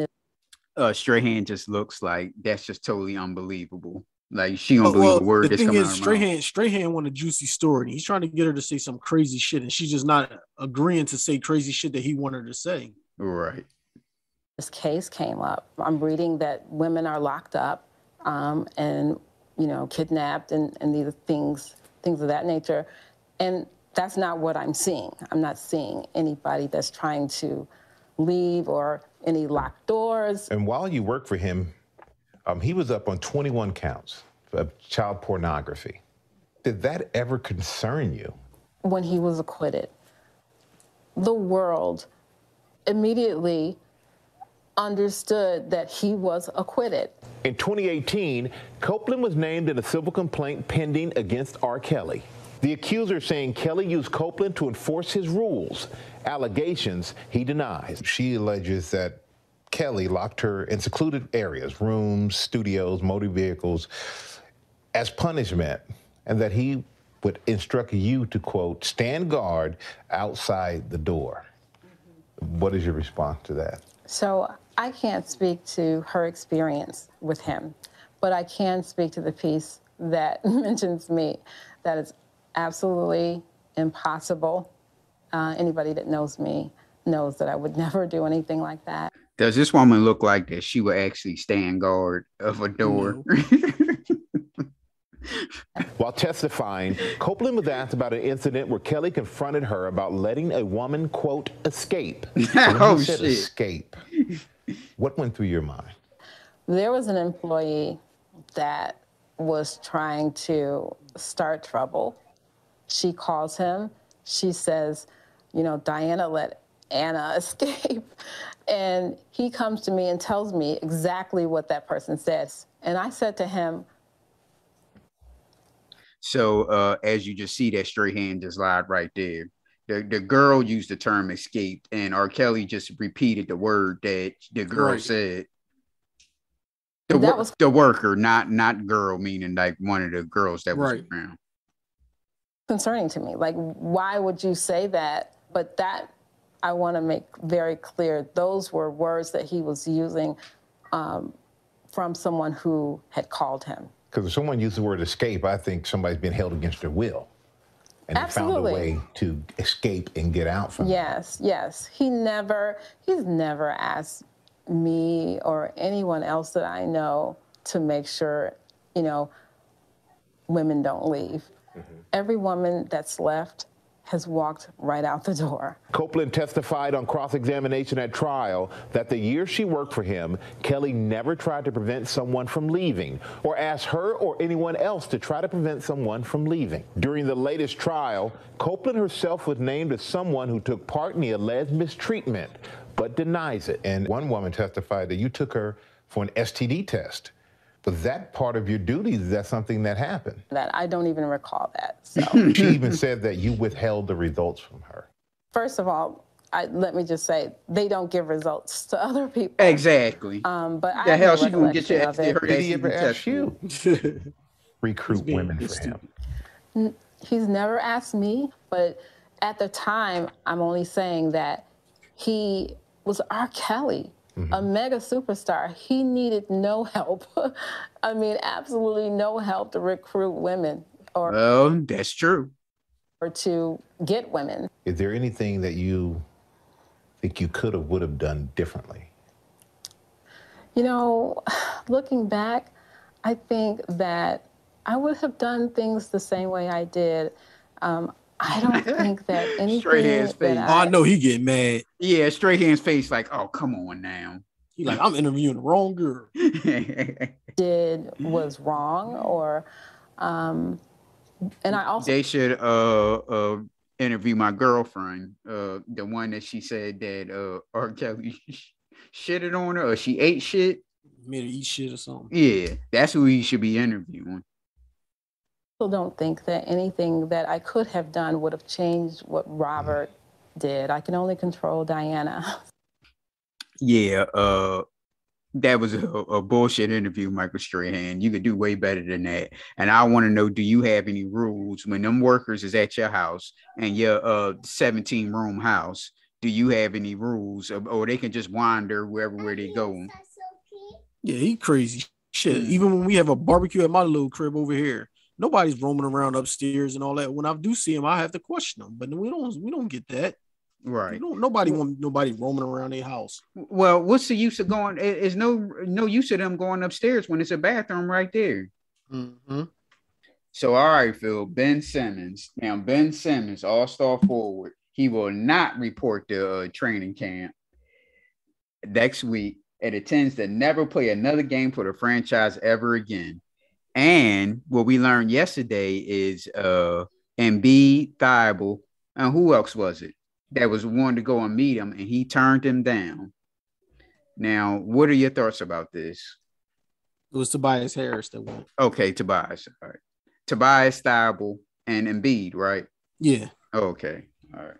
the Strahan just looks like that's just totally unbelievable. Like she don't believe the word that's coming out of her mouth. Strahan wants a juicy story. He's trying to get her to say some crazy shit, and she's just not agreeing to say crazy shit that he wanted her to say. Right. This case came up. I'm reading that women are locked up and, you know, kidnapped and these things of that nature, and that's not what I'm seeing. I'm not seeing anybody that's trying to leave or any locked doors. And while you worked for him, he was up on 21 counts of child pornography. Did that ever concern you? When he was acquitted, the world immediately understood that he was acquitted. In 2018, Copeland was named in a civil complaint pending against R. Kelly. The accuser saying Kelly used Copeland to enforce his rules, allegations he denies. She alleges that Kelly locked her in secluded areas, rooms, studios, motor vehicles, as punishment, and that he would instruct you to, quote, stand guard outside the door. What is your response to that? So I can't speak to her experience with him, but I can speak to the piece that mentions me, that it's absolutely impossible. Anybody that knows me knows that I would never do anything like that. Does this woman look like that she would actually stand guard of a door? While testifying, Copeland was asked about an incident where Kelly confronted her about letting a woman, quote, escape. Oh, shit. Escape. What went through your mind? There was an employee that was trying to start trouble. She calls him. She says, you know, Diana let Anna escape. And he comes to me and tells me exactly what that person says. And I said to him, So as you just see, that Strahan just lied right there. The girl used the term escaped, and R. Kelly just repeated the word that the girl said. The worker, not girl, meaning like one of the girls that was around. Concerning to me. Like, why would you say that? But that, I want to make very clear, those were words that he was using from someone who had called him. Because if someone used the word escape, I think somebody's been held against their will. And found a way to escape and get out from it. Yes. He's never asked me or anyone else that I know to make sure, you know, women don't leave. Mm-hmm. Every woman that's left has walked right out the door. Copeland testified on cross-examination at trial that the year she worked for him, Kelly never tried to prevent someone from leaving or asked her or anyone else to try to prevent someone from leaving. During the latest trial, Copeland herself was named as someone who took part in the alleged mistreatment, but denies it. And one woman testified that you took her for an STD test. Was that part of your duties? Is that something that happened? That I don't even recall that. So. She even said that you withheld the results from her. First of all, let me just say, they don't give results to other people. Exactly. But the hell she gonna get your STD? Recruit women for him. He's never asked me, but at the time, I'm only saying that he was R. Kelly. Mm-hmm. A mega superstar. He needed no help. I mean, absolutely no help to recruit women. Well, that's true. Or to get women. Is there anything that you think you could have, would have done differently? You know, looking back, I think that I would have done things the same way I did. I don't think that anything. Strahan's face. I know he getting mad. Yeah, Strahan's face like, oh, come on now. He like, I'm interviewing the wrong girl. Did was wrong, or, and I also. They should interview my girlfriend, the one that she said that R. Kelly shitted on her, or she ate shit. Made her eat shit or something. Yeah, that's who he should be interviewing. I don't think that anything that I could have done would have changed what Robert did. I can only control Diana. Yeah, that was a bullshit interview, Michael Strahan. You could do way better than that. And I want to know, do you have any rules when them workers is at your house and your 17-room house? Do you have any rules, or they can just wander wherever they go? Yeah, he crazy shit. Even when we have a barbecue at my little crib over here. Nobody's roaming around upstairs and all that. When I do see him, I have to question him. But we don't get that. Right. Nobody want nobody roaming around their house. Well, what's the use of going? It's no use of them going upstairs when it's a bathroom right there. Mm-hmm. So, all right, Phil, Ben Simmons. Now, Ben Simmons, all-star forward. He will not report the training camp next week and intends to never play another game for the franchise ever again. And what we learned yesterday is Embiid, Thibault, and who else was it that was wanting to go and meet him, and he turned him down. Now, what are your thoughts about this? It was Tobias Harris that went. Okay, Tobias. All right. Tobias, Thibault, and Embiid, right? Yeah. Okay. All right.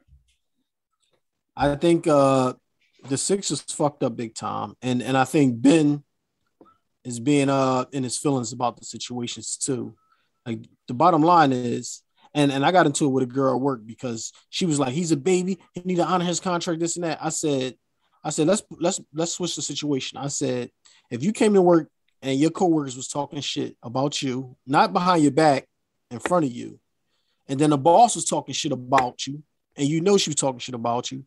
I think the Sixers fucked up big time, and I think Ben is being in his feelings about the situations too. Like, the bottom line is, and I got into it with a girl at work because she was like, he's a baby, he need to honor his contract, this and that. I said, let's switch the situation. I said, if you came to work and your coworkers was talking shit about you, not behind your back, in front of you, and then the boss was talking shit about you, and you know she was talking shit about you,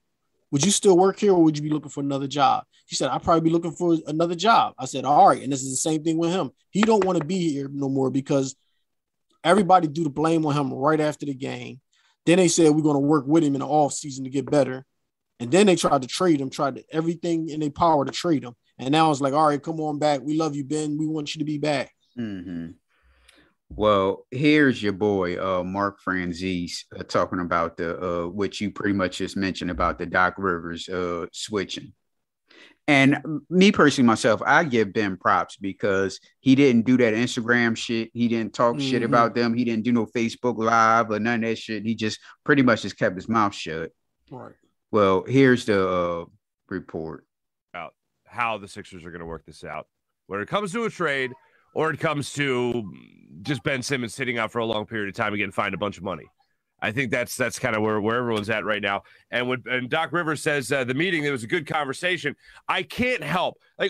would you still work here, or would you be looking for another job? She said, I'd probably be looking for another job. I said, all right. And this is the same thing with him. He don't want to be here no more because everybody threw the blame on him right after the game. Then they said, we're going to work with him in the offseason to get better. And then they tried to trade him, tried everything in their power to trade him. And now it's like, all right, come on back. We love you, Ben. We want you to be back. Mm-hmm. Well, here's your boy, Mark Franzese, talking about which you pretty much just mentioned about the Doc Rivers switching. And me personally, myself, I give Ben props because he didn't do that Instagram shit. He didn't talk shit about them. He didn't do no Facebook Live or none of that shit. He just pretty much just kept his mouth shut. Right. Well, here's the report about how the Sixers are going to work this out. When it comes to a trade or it comes to just Ben Simmons sitting out for a long period of time and getting fined a bunch of money. I think that's kind of where everyone's at right now. And when and Doc Rivers says the meeting, there was a good conversation. I can't help. Like,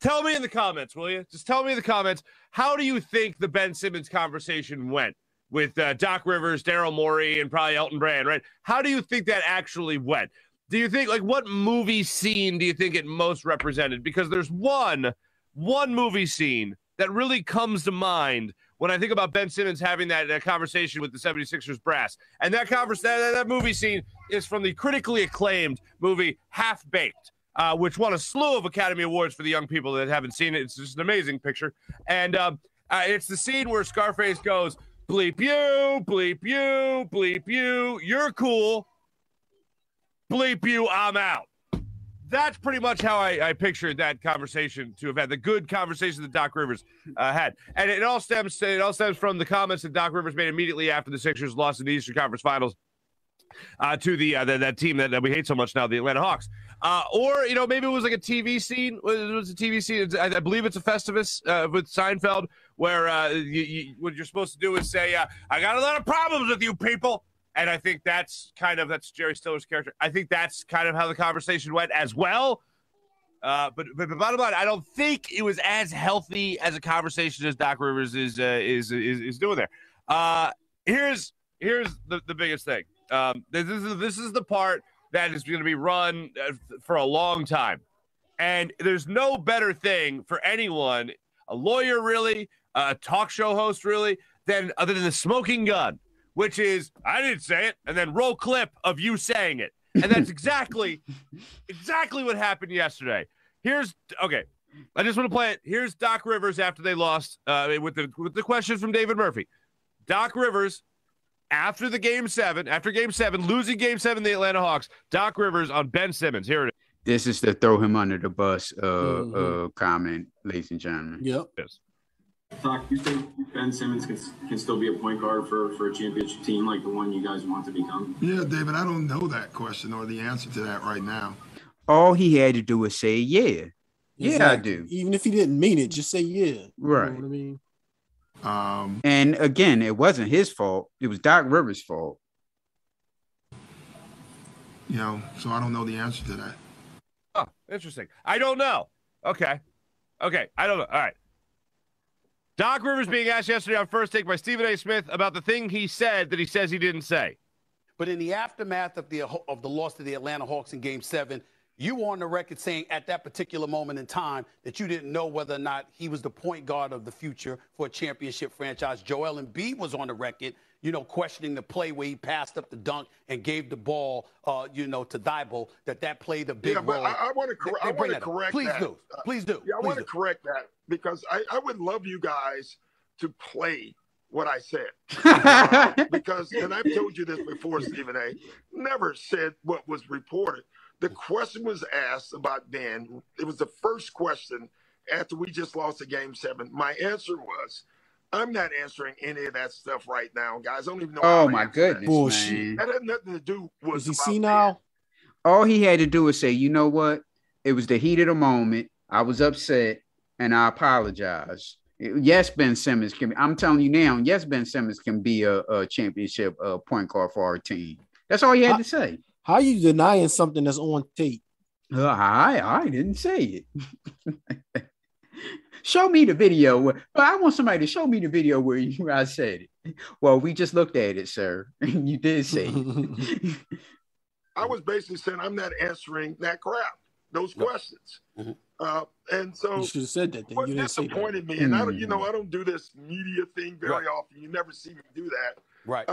tell me in the comments, will you? Just tell me in the comments. How do you think the Ben Simmons conversation went with Doc Rivers, Daryl Morey, and probably Elton Brand, right? How do you think that actually went? Do you think, like, what movie scene do you think it most represented? Because there's one movie scene that really comes to mind when I think about Ben Simmons having that conversation with the 76ers brass. And that movie scene is from the critically acclaimed movie Half-Baked, which won a slew of Academy Awards for the young people that haven't seen it. It's just an amazing picture. And it's the scene where Scarface goes, bleep you, bleep you, bleep you, you're cool, bleep you, I'm out. That's pretty much how I pictured that conversation to have had, the good conversation that Doc Rivers had. And it all stems from the comments that Doc Rivers made immediately after the Sixers lost in the Eastern Conference Finals to that team that we hate so much now, the Atlanta Hawks. Or, you know, maybe it was like a TV scene. I believe it's a Festivus with Seinfeld where what you're supposed to do is say, I got a lot of problems with you people. And I think that's Jerry Stiller's character. I think that's kind of how the conversation went as well. But bottom line, I don't think it was as healthy as a conversation as Doc Rivers is doing there. Here's the biggest thing. This is the part that is going to be run for a long time, and there's no better thing for anyone, a lawyer really, a talk show host really, other than the smoking gun. Which is, I didn't say it, and then roll clip of you saying it. And that's exactly what happened yesterday. Okay, I just want to play it. Here's Doc Rivers after they lost with the question from David Murphy. Doc Rivers, losing game seven, the Atlanta Hawks, Doc Rivers on Ben Simmons. Here it is. This is the throw him under the bus comment, ladies and gentlemen. Yep. Yes. Doc, do you think Ben Simmons can still be a point guard for a championship team like the one you guys want to become? Yeah, David, I don't know that question or the answer to that right now. All he had to do was say, yeah. Yeah, exactly. I do. Even if he didn't mean it, just say yeah. Right. You know what I mean? And again, it wasn't his fault. It was Doc Rivers' fault. You know, so I don't know the answer to that. Oh, interesting. I don't know. Okay, I don't know. All right. Doc Rivers being asked yesterday on First Take by Stephen A. Smith about the thing he said that he says he didn't say. But in the aftermath of the loss to the Atlanta Hawks in Game 7, you were on the record saying at that particular moment in time that you didn't know whether or not he was the point guard of the future for a championship franchise. Joel Embiid was on the record, you know, questioning the play where he passed up the dunk and gave the ball, to Thibault, that played a big role. I want to correct that. Please do. Yeah, I want to correct that because I would love you guys to play what I said. Because, and I've told you this before, Stephen A., never said what was reported. The question was asked about Ben. It was the first question after we just lost to Game 7. My answer was, I'm not answering any of that stuff right now, guys. I don't even know. Oh, my goodness. Bullshit. That had nothing to do with you see now. All he had to do was say, you know what? It was the heat of the moment. I was upset, and I apologize. Yes, Ben Simmons can be. I'm telling you now, yes, Ben Simmons can be a championship point guard for our team. That's all he had to say. How are you denying something that's on tape? I didn't say it. Show me the video. But I want somebody to show me the video where I said it. Well, we just looked at it, sir. You did say it. I was basically saying I'm not answering that crap, those questions. Mm-hmm. And so you should have said that. What disappointed me, and I don't, I don't do this media thing very often. You never see me do that. Right.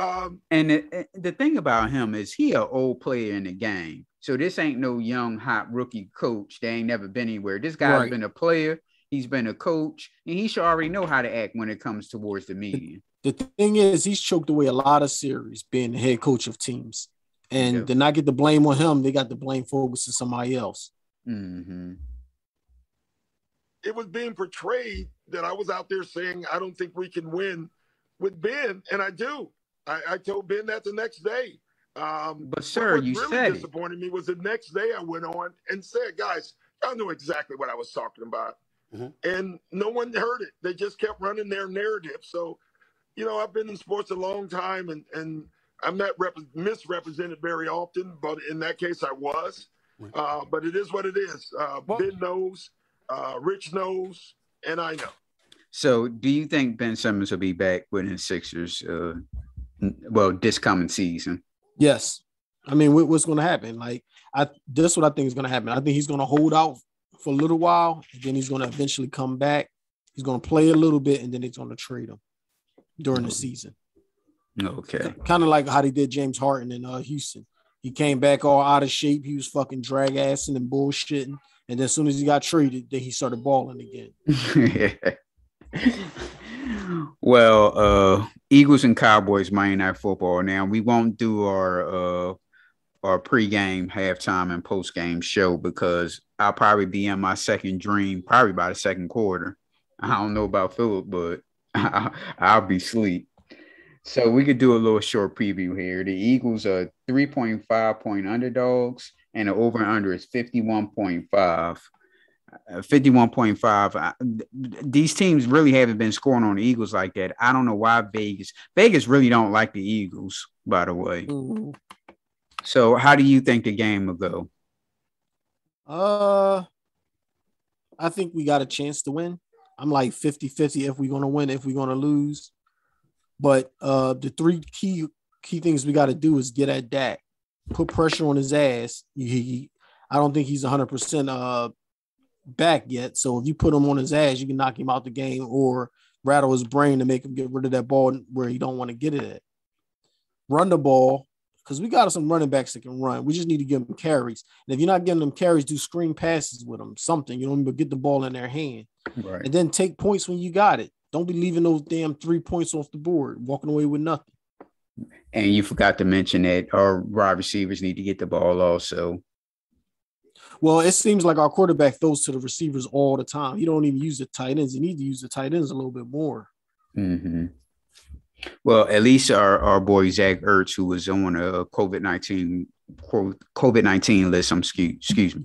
And the thing about him is he an old player in the game. So this ain't no young, hot rookie coach. They ain't never been anywhere. This guy's been a player. He's been a coach, and he should already know how to act when it comes towards the media. The thing is, he's choked away a lot of series being the head coach of teams, and to not get the blame on him, they got the blame focused on somebody else. Mm-hmm. It was being portrayed that I was out there saying, I don't think we can win with Ben. And I do. I told Ben that the next day. But sir, you really said disappointed me was the next day I went on and said, guys, y'all knew exactly what I was talking about. Mm-hmm. And no one heard it. They just kept running their narrative. So, you know, I've been in sports a long time, and I'm not misrepresented very often, but in that case I was. Right. But it is what it is. Ben knows, Rich knows, and I know. So do you think Ben Simmons will be back with his Sixers, this coming season? Yes. I mean, what's going to happen? That's what I think is going to happen. I think he's going to hold out for a little while, and then he's going to eventually come back. He's going to play a little bit, and then it's going to trade him during the season. Okay. Kind of like how they did James Harden in Houston. He came back all out of shape. He was fucking drag-assing and bullshitting. And then as soon as he got traded, then he started balling again. Well, Eagles and Cowboys, Monday Night Football. Now, we won't do our pregame, halftime, and postgame show because I'll probably be in my second dream probably by the second quarter. I don't know about Philip, but I'll be asleep. So we could do a little short preview here. The Eagles are 3.5-point underdogs, and the over and under is 51.5. 51.5. These teams really haven't been scoring on the Eagles like that. I don't know why Vegas really don't like the Eagles, by the way. Mm-hmm. So how do you think the game will go? I think we got a chance to win. I'm like 50-50 if we're going to win, if we're going to lose. But the three key things we got to do is get at Dak, put pressure on his ass. I don't think he's 100% back yet. So if you put him on his ass, you can knock him out the game or rattle his brain to make him get rid of that ball where he don't want to get it at. Run the ball, because we got some running backs that can run. We just need to give them carries. And if you're not giving them carries, do screen passes with them, something. You know, but get the ball in their hand. Right. And then take points when you got it. Don't be leaving those damn 3 points off the board, walking away with nothing. And you forgot to mention that our wide receivers need to get the ball also. Well, it seems like our quarterback throws to the receivers all the time. He don't even use the tight ends. He needs to use the tight ends a little bit more. Mm-hmm. Well, at least our boy Zach Ertz, who was on a COVID-19 list, excuse me.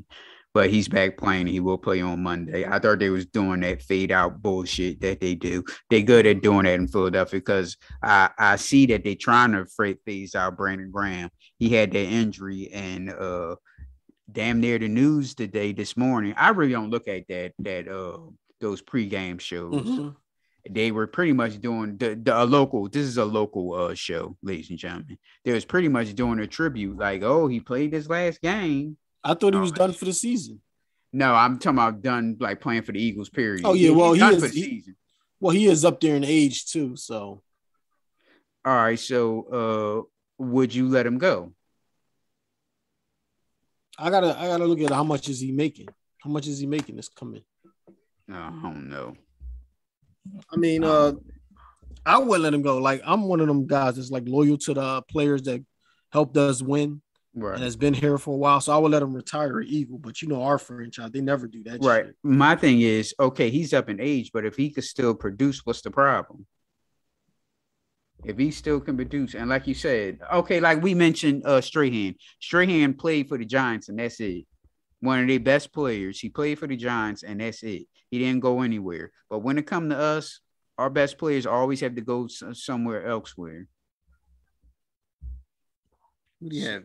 But he's back playing. He will play on Monday. I thought they was doing that fade-out bullshit that they do. They good at doing that in Philadelphia because I see that they're trying to phase out Brandon Graham. He had that injury, and damn near the news today, this morning. I really don't look at those pregame shows. Mm-hmm. They were pretty much doing a local show, ladies and gentlemen. They was pretty much doing a tribute like, oh, he played his last game. I thought he was done for the season. No, I'm talking about done, like playing for the Eagles, period. Oh, yeah, well, he is up there in age, too, so. All right, so would you let him go? I gotta look at how much is he making. How much is he making this coming? I don't know. I mean, I wouldn't let him go. Like, I'm one of them guys that's, like, loyal to the players that helped us win. Right. And has been here for a while, so I would let him retire an Eagle. But you know our franchise, they never do that. Right. Shit. My thing is, okay, he's up in age, but if he could still produce, what's the problem? If he still can produce, and like you said, okay, like we mentioned, Strahan. Strahan played for the Giants, and that's it. One of their best players. He played for the Giants, and that's it. He didn't go anywhere. But when it comes to us, our best players always have to go somewhere elsewhere. What do you have?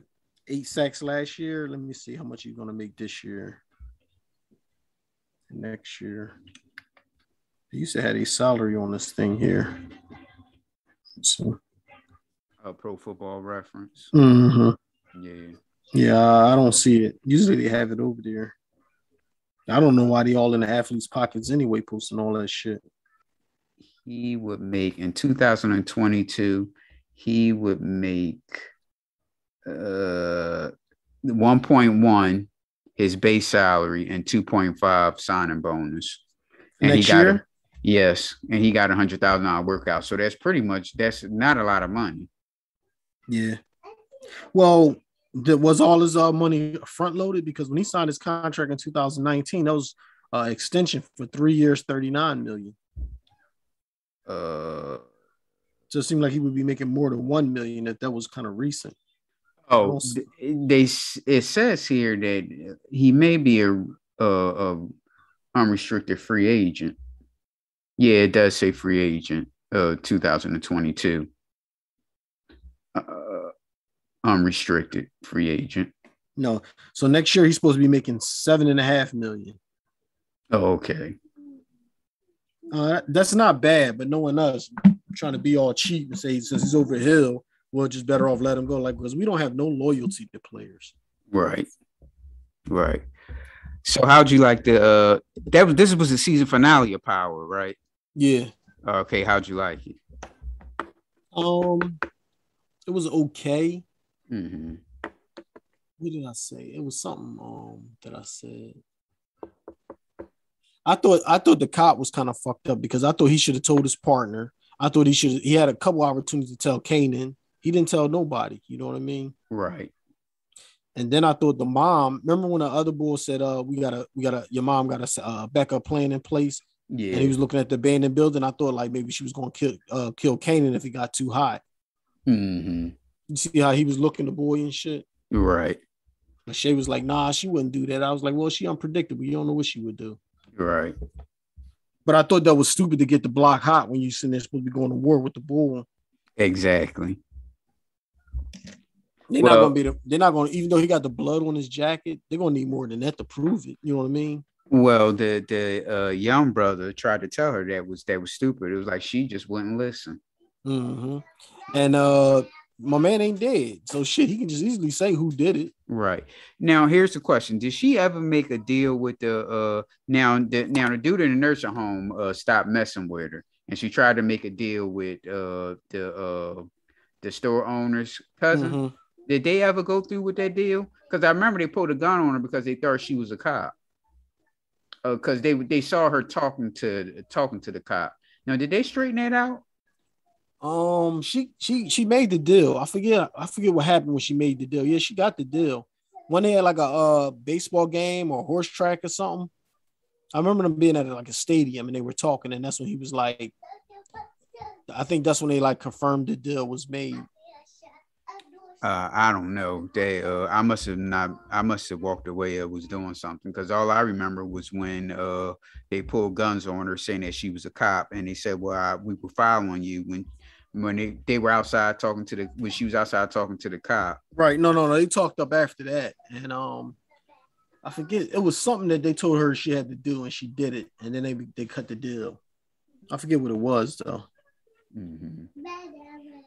8 sacks last year. Let me see how much he's going to make this year. Next year. He used to have a salary on this thing here. So. A Pro Football Reference. Mm-hmm. Yeah. Yeah, I don't see it. Usually they have it over there. I don't know why they all in the athletes' pockets anyway, posting all that shit. He would make, in 2022, he would make... 1.1 his base salary and 2.5 signing bonus. And next year? Yes. And he got $100,000 workout. So that's not a lot of money. Yeah. Well, Was all his money front loaded? Because when he signed his contract in 2019, that was extension for 3 years, $39 million. So it seemed like he would be making more than $1 million. That was kind of recent. Oh, it says here that he may be a unrestricted free agent. Yeah, it does say free agent 2022. Unrestricted free agent. No, so next year he's supposed to be making $7.5 million. Oh, okay. That's not bad, but knowing us, trying to be all cheap and say since he's over Hill, we're just better off let him go. Like, because we don't have no loyalty to players. Right. Right. So how'd you like the this was the season finale of Power, right? Yeah. Okay, how'd you like it? It was okay. Mm-hmm. What did I say? It was something that I said. I thought the cop was kind of fucked up because I thought he should have told his partner. I thought he had a couple opportunities to tell Kanan. He didn't tell nobody. You know what I mean? Right. And then I thought the mom. Remember when the other boy said, your mom got a backup plan in place." Yeah. And he was looking at the abandoned building. I thought like maybe she was gonna kill Kanan if he got too hot. Mm-hmm. You see how he was looking the boy and shit. Right. And Shay was like, "Nah, she wouldn't do that." I was like, "Well, she unpredictable. You don't know what she would do." Right. But I thought that was stupid to get the block hot when you sitting there supposed to be going to war with the bull. Exactly. They're not gonna. Even though he got the blood on his jacket, they're gonna need more than that to prove it. You know what I mean? Well, the young brother tried to tell her that was stupid. It was like she just wouldn't listen. Mm-hmm. And my man ain't dead, so shit, he can just easily say who did it. Right. Now, here's the question: did she ever make a deal with the the dude in the nursing home stopped messing with her, and she tried to make a deal with the store owner's cousin? Mm-hmm. Did they ever go through with that deal? Because I remember they pulled a gun on her because they thought she was a cop. Because they saw her talking to the cop. Now, did they straighten that out? She made the deal. I forget what happened when she made the deal. Yeah, she got the deal. When they had like a baseball game or horse track or something. I remember them being at like a stadium and they were talking, and that's when he was like, I think that's when they like confirmed the deal was made. I don't know. They I must have walked away or was doing something, because all I remember was when they pulled guns on her saying that she was a cop, and they said, "Well, we were following you when they were outside talking to the when she was outside talking to the cop." Right? No. They talked up after that, and I forget, it was something that they told her she had to do, and she did it, and then they cut the deal. I forget what it was though. Mm-hmm.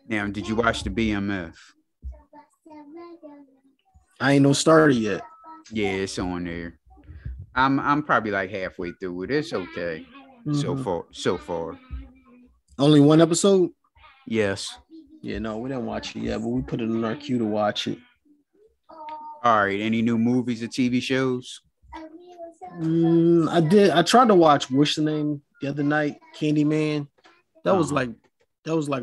Now, did you watch the BMF? I ain't no starter yet. Yeah, it's on there. I'm probably like halfway through it. It's okay. Mm-hmm. So far. Only one episode? Yes. Yeah, no, we didn't watch it yet, but we put it in our queue to watch it. All right. Any new movies or TV shows? I tried to watch What's the Name the other night, Candyman. That was like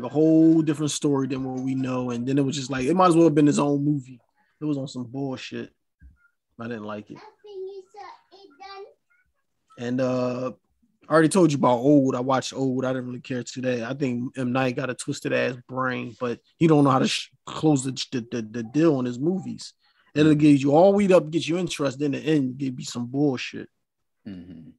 a whole different story than what we know. And then it was just like, it might as well have been his own movie. It was on some bullshit. I didn't like it. And I already told you about Old. I watched Old. I didn't really care today. I think M. Night got a twisted ass brain, but he don't know how to close the deal on his movies. It'll get you all weed up, get you interest. Then in the end, give you some bullshit. Mm-hmm.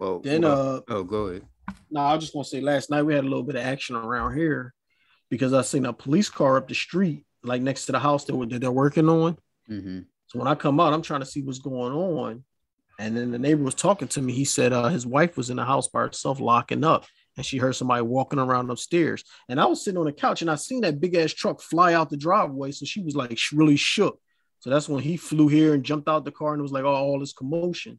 Well, then go ahead. No, I just want to say last night we had a little bit of action around here because I seen a police car up the street, like next to the house that they're working on. Mm-hmm. So when I come out, I'm trying to see what's going on. And then the neighbor was talking to me. He said his wife was in the house by herself locking up, and she heard somebody walking around upstairs. And I was sitting on the couch, and I seen that big-ass truck fly out the driveway, so she was like really shook. So that's when he flew here and jumped out the car, and it was like, oh, all this commotion.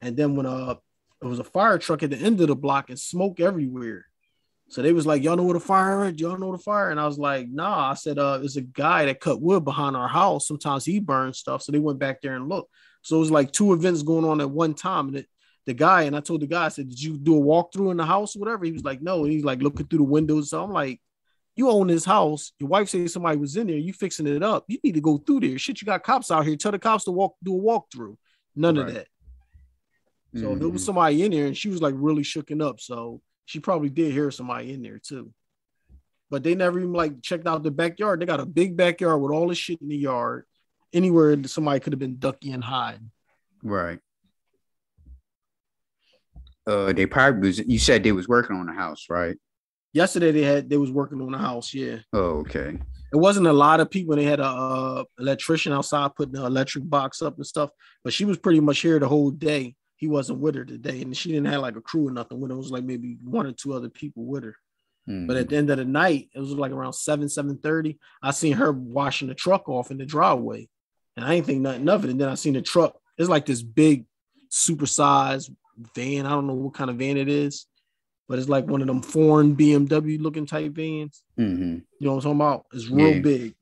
And then when it was a fire truck at the end of the block and smoke everywhere. So they was like, y'all know where the fire is? Y'all know the fire? And I was like, nah. I said, there's a guy that cut wood behind our house. Sometimes he burns stuff. So they went back there and looked. So it was like two events going on at one time. And I told the guy, I said, did you do a walkthrough in the house or whatever? He was like, no. And he's like looking through the windows. So I'm like, You own this house. Your wife says somebody was in there. You fixing it up. You need to go through there. Shit, you got cops out here. Tell the cops to do a walkthrough. None of that. So there was somebody in there, and she was like really shooken up. So she probably did hear somebody in there too. But they never even like checked out the backyard. They got a big backyard with all this shit in the yard. Anywhere somebody could have been ducking and hiding. Right. They probably was. You said they was working on the house, right? Yesterday they was working on the house. Yeah. Oh, okay. It wasn't a lot of people. They had a electrician outside putting the electric box up and stuff, but she was pretty much here the whole day. He wasn't with her today, and she didn't have like a crew or nothing with her. It was like maybe one or two other people with her. Mm-hmm. But at the end of the night, it was like around 7:30. I seen her washing the truck off in the driveway, and I ain't think nothing of it. And then I seen the truck. It's like this big, supersized van. I don't know what kind of van it is, but it's like one of them foreign BMW looking type vans. Mm-hmm. You know what I'm talking about? It's real big.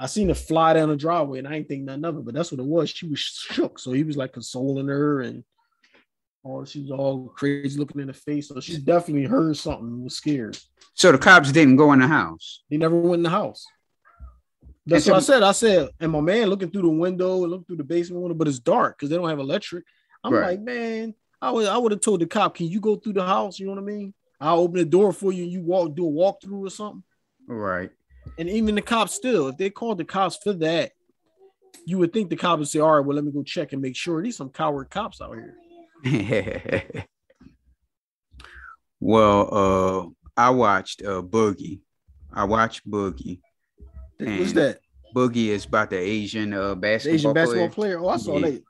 I seen it fly down the driveway, and I ain't think nothing of it. But that's what it was. She was shook, so he was like consoling her and. Oh, she's all crazy looking in the face. So she definitely heard something and was scared. So the cops didn't go in the house. They never went in the house. That's what I said. I said, and my man looking through the window and looking through the basement window, but it's dark because they don't have electric. I'm like, man, I would have told the cop, can you go through the house? You know what I mean? I'll open the door for you and you do a walkthrough or something. Right. And even the cops still, if they called the cops for that, you would think the cops would say, all right, well, let me go check and make sure. These some coward cops out here. Well, I watched Boogie. Who's that? Boogie is about the Asian basketball player. Oh, I saw that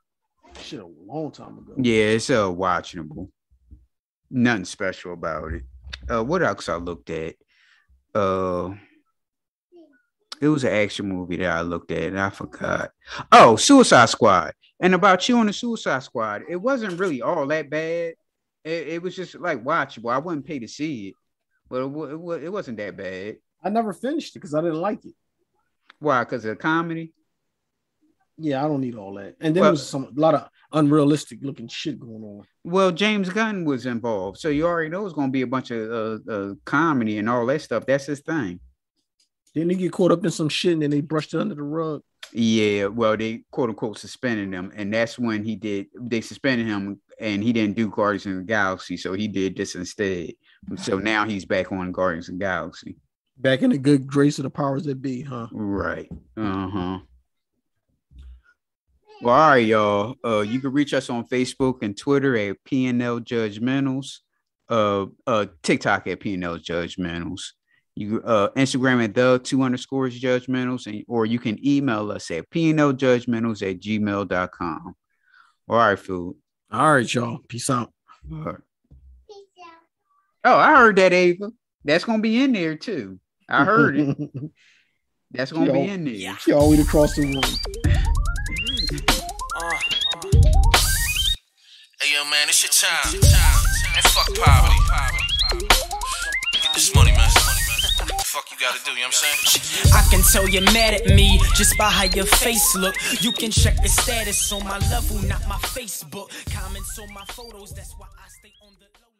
shit a long time ago. Yeah, it's watchable. Nothing special about it. What else I looked at? It was an action movie that I looked at and I forgot. Oh, Suicide Squad. And About You on the Suicide Squad, it wasn't really all that bad. It was just like watchable. I wouldn't pay to see it, but it wasn't that bad. I never finished it because I didn't like it. Why? Because of the comedy? Yeah, I don't need all that. And there was a lot of unrealistic looking shit going on. Well, James Gunn was involved, so you already know it's going to be a bunch of comedy and all that stuff. That's his thing. Then they get caught up in some shit and then they brushed it under the rug. Yeah, well, they quote unquote suspended him, and that's when they suspended him, and he didn't do Guardians of the Galaxy, so he did this instead. So now he's back on Guardians of the Galaxy. Back in the good grace of the powers that be, huh? Right. Uh-huh. Well, all right, y'all. You can reach us on Facebook and Twitter at PNL Judgmentals, TikTok at PNL Judgmentals. You Instagram at the 2 underscores judgmentals, or you can email us at pnoljudgmentals@gmail.com. All right, food. All right, y'all. Peace out. All right. Peace out. Oh, I heard that, Ava. That's gonna be in there too. I heard it. That's gonna be in there. Yeah. She always across the room. Hey, yo, man, it's your time. And fuck poverty. Get this money, man. Fuck you gotta do, you know what I'm saying? I can tell you're mad at me just by how your face look. You can check the status on my level, not my Facebook. Comments on my photos, that's why I stay on the low.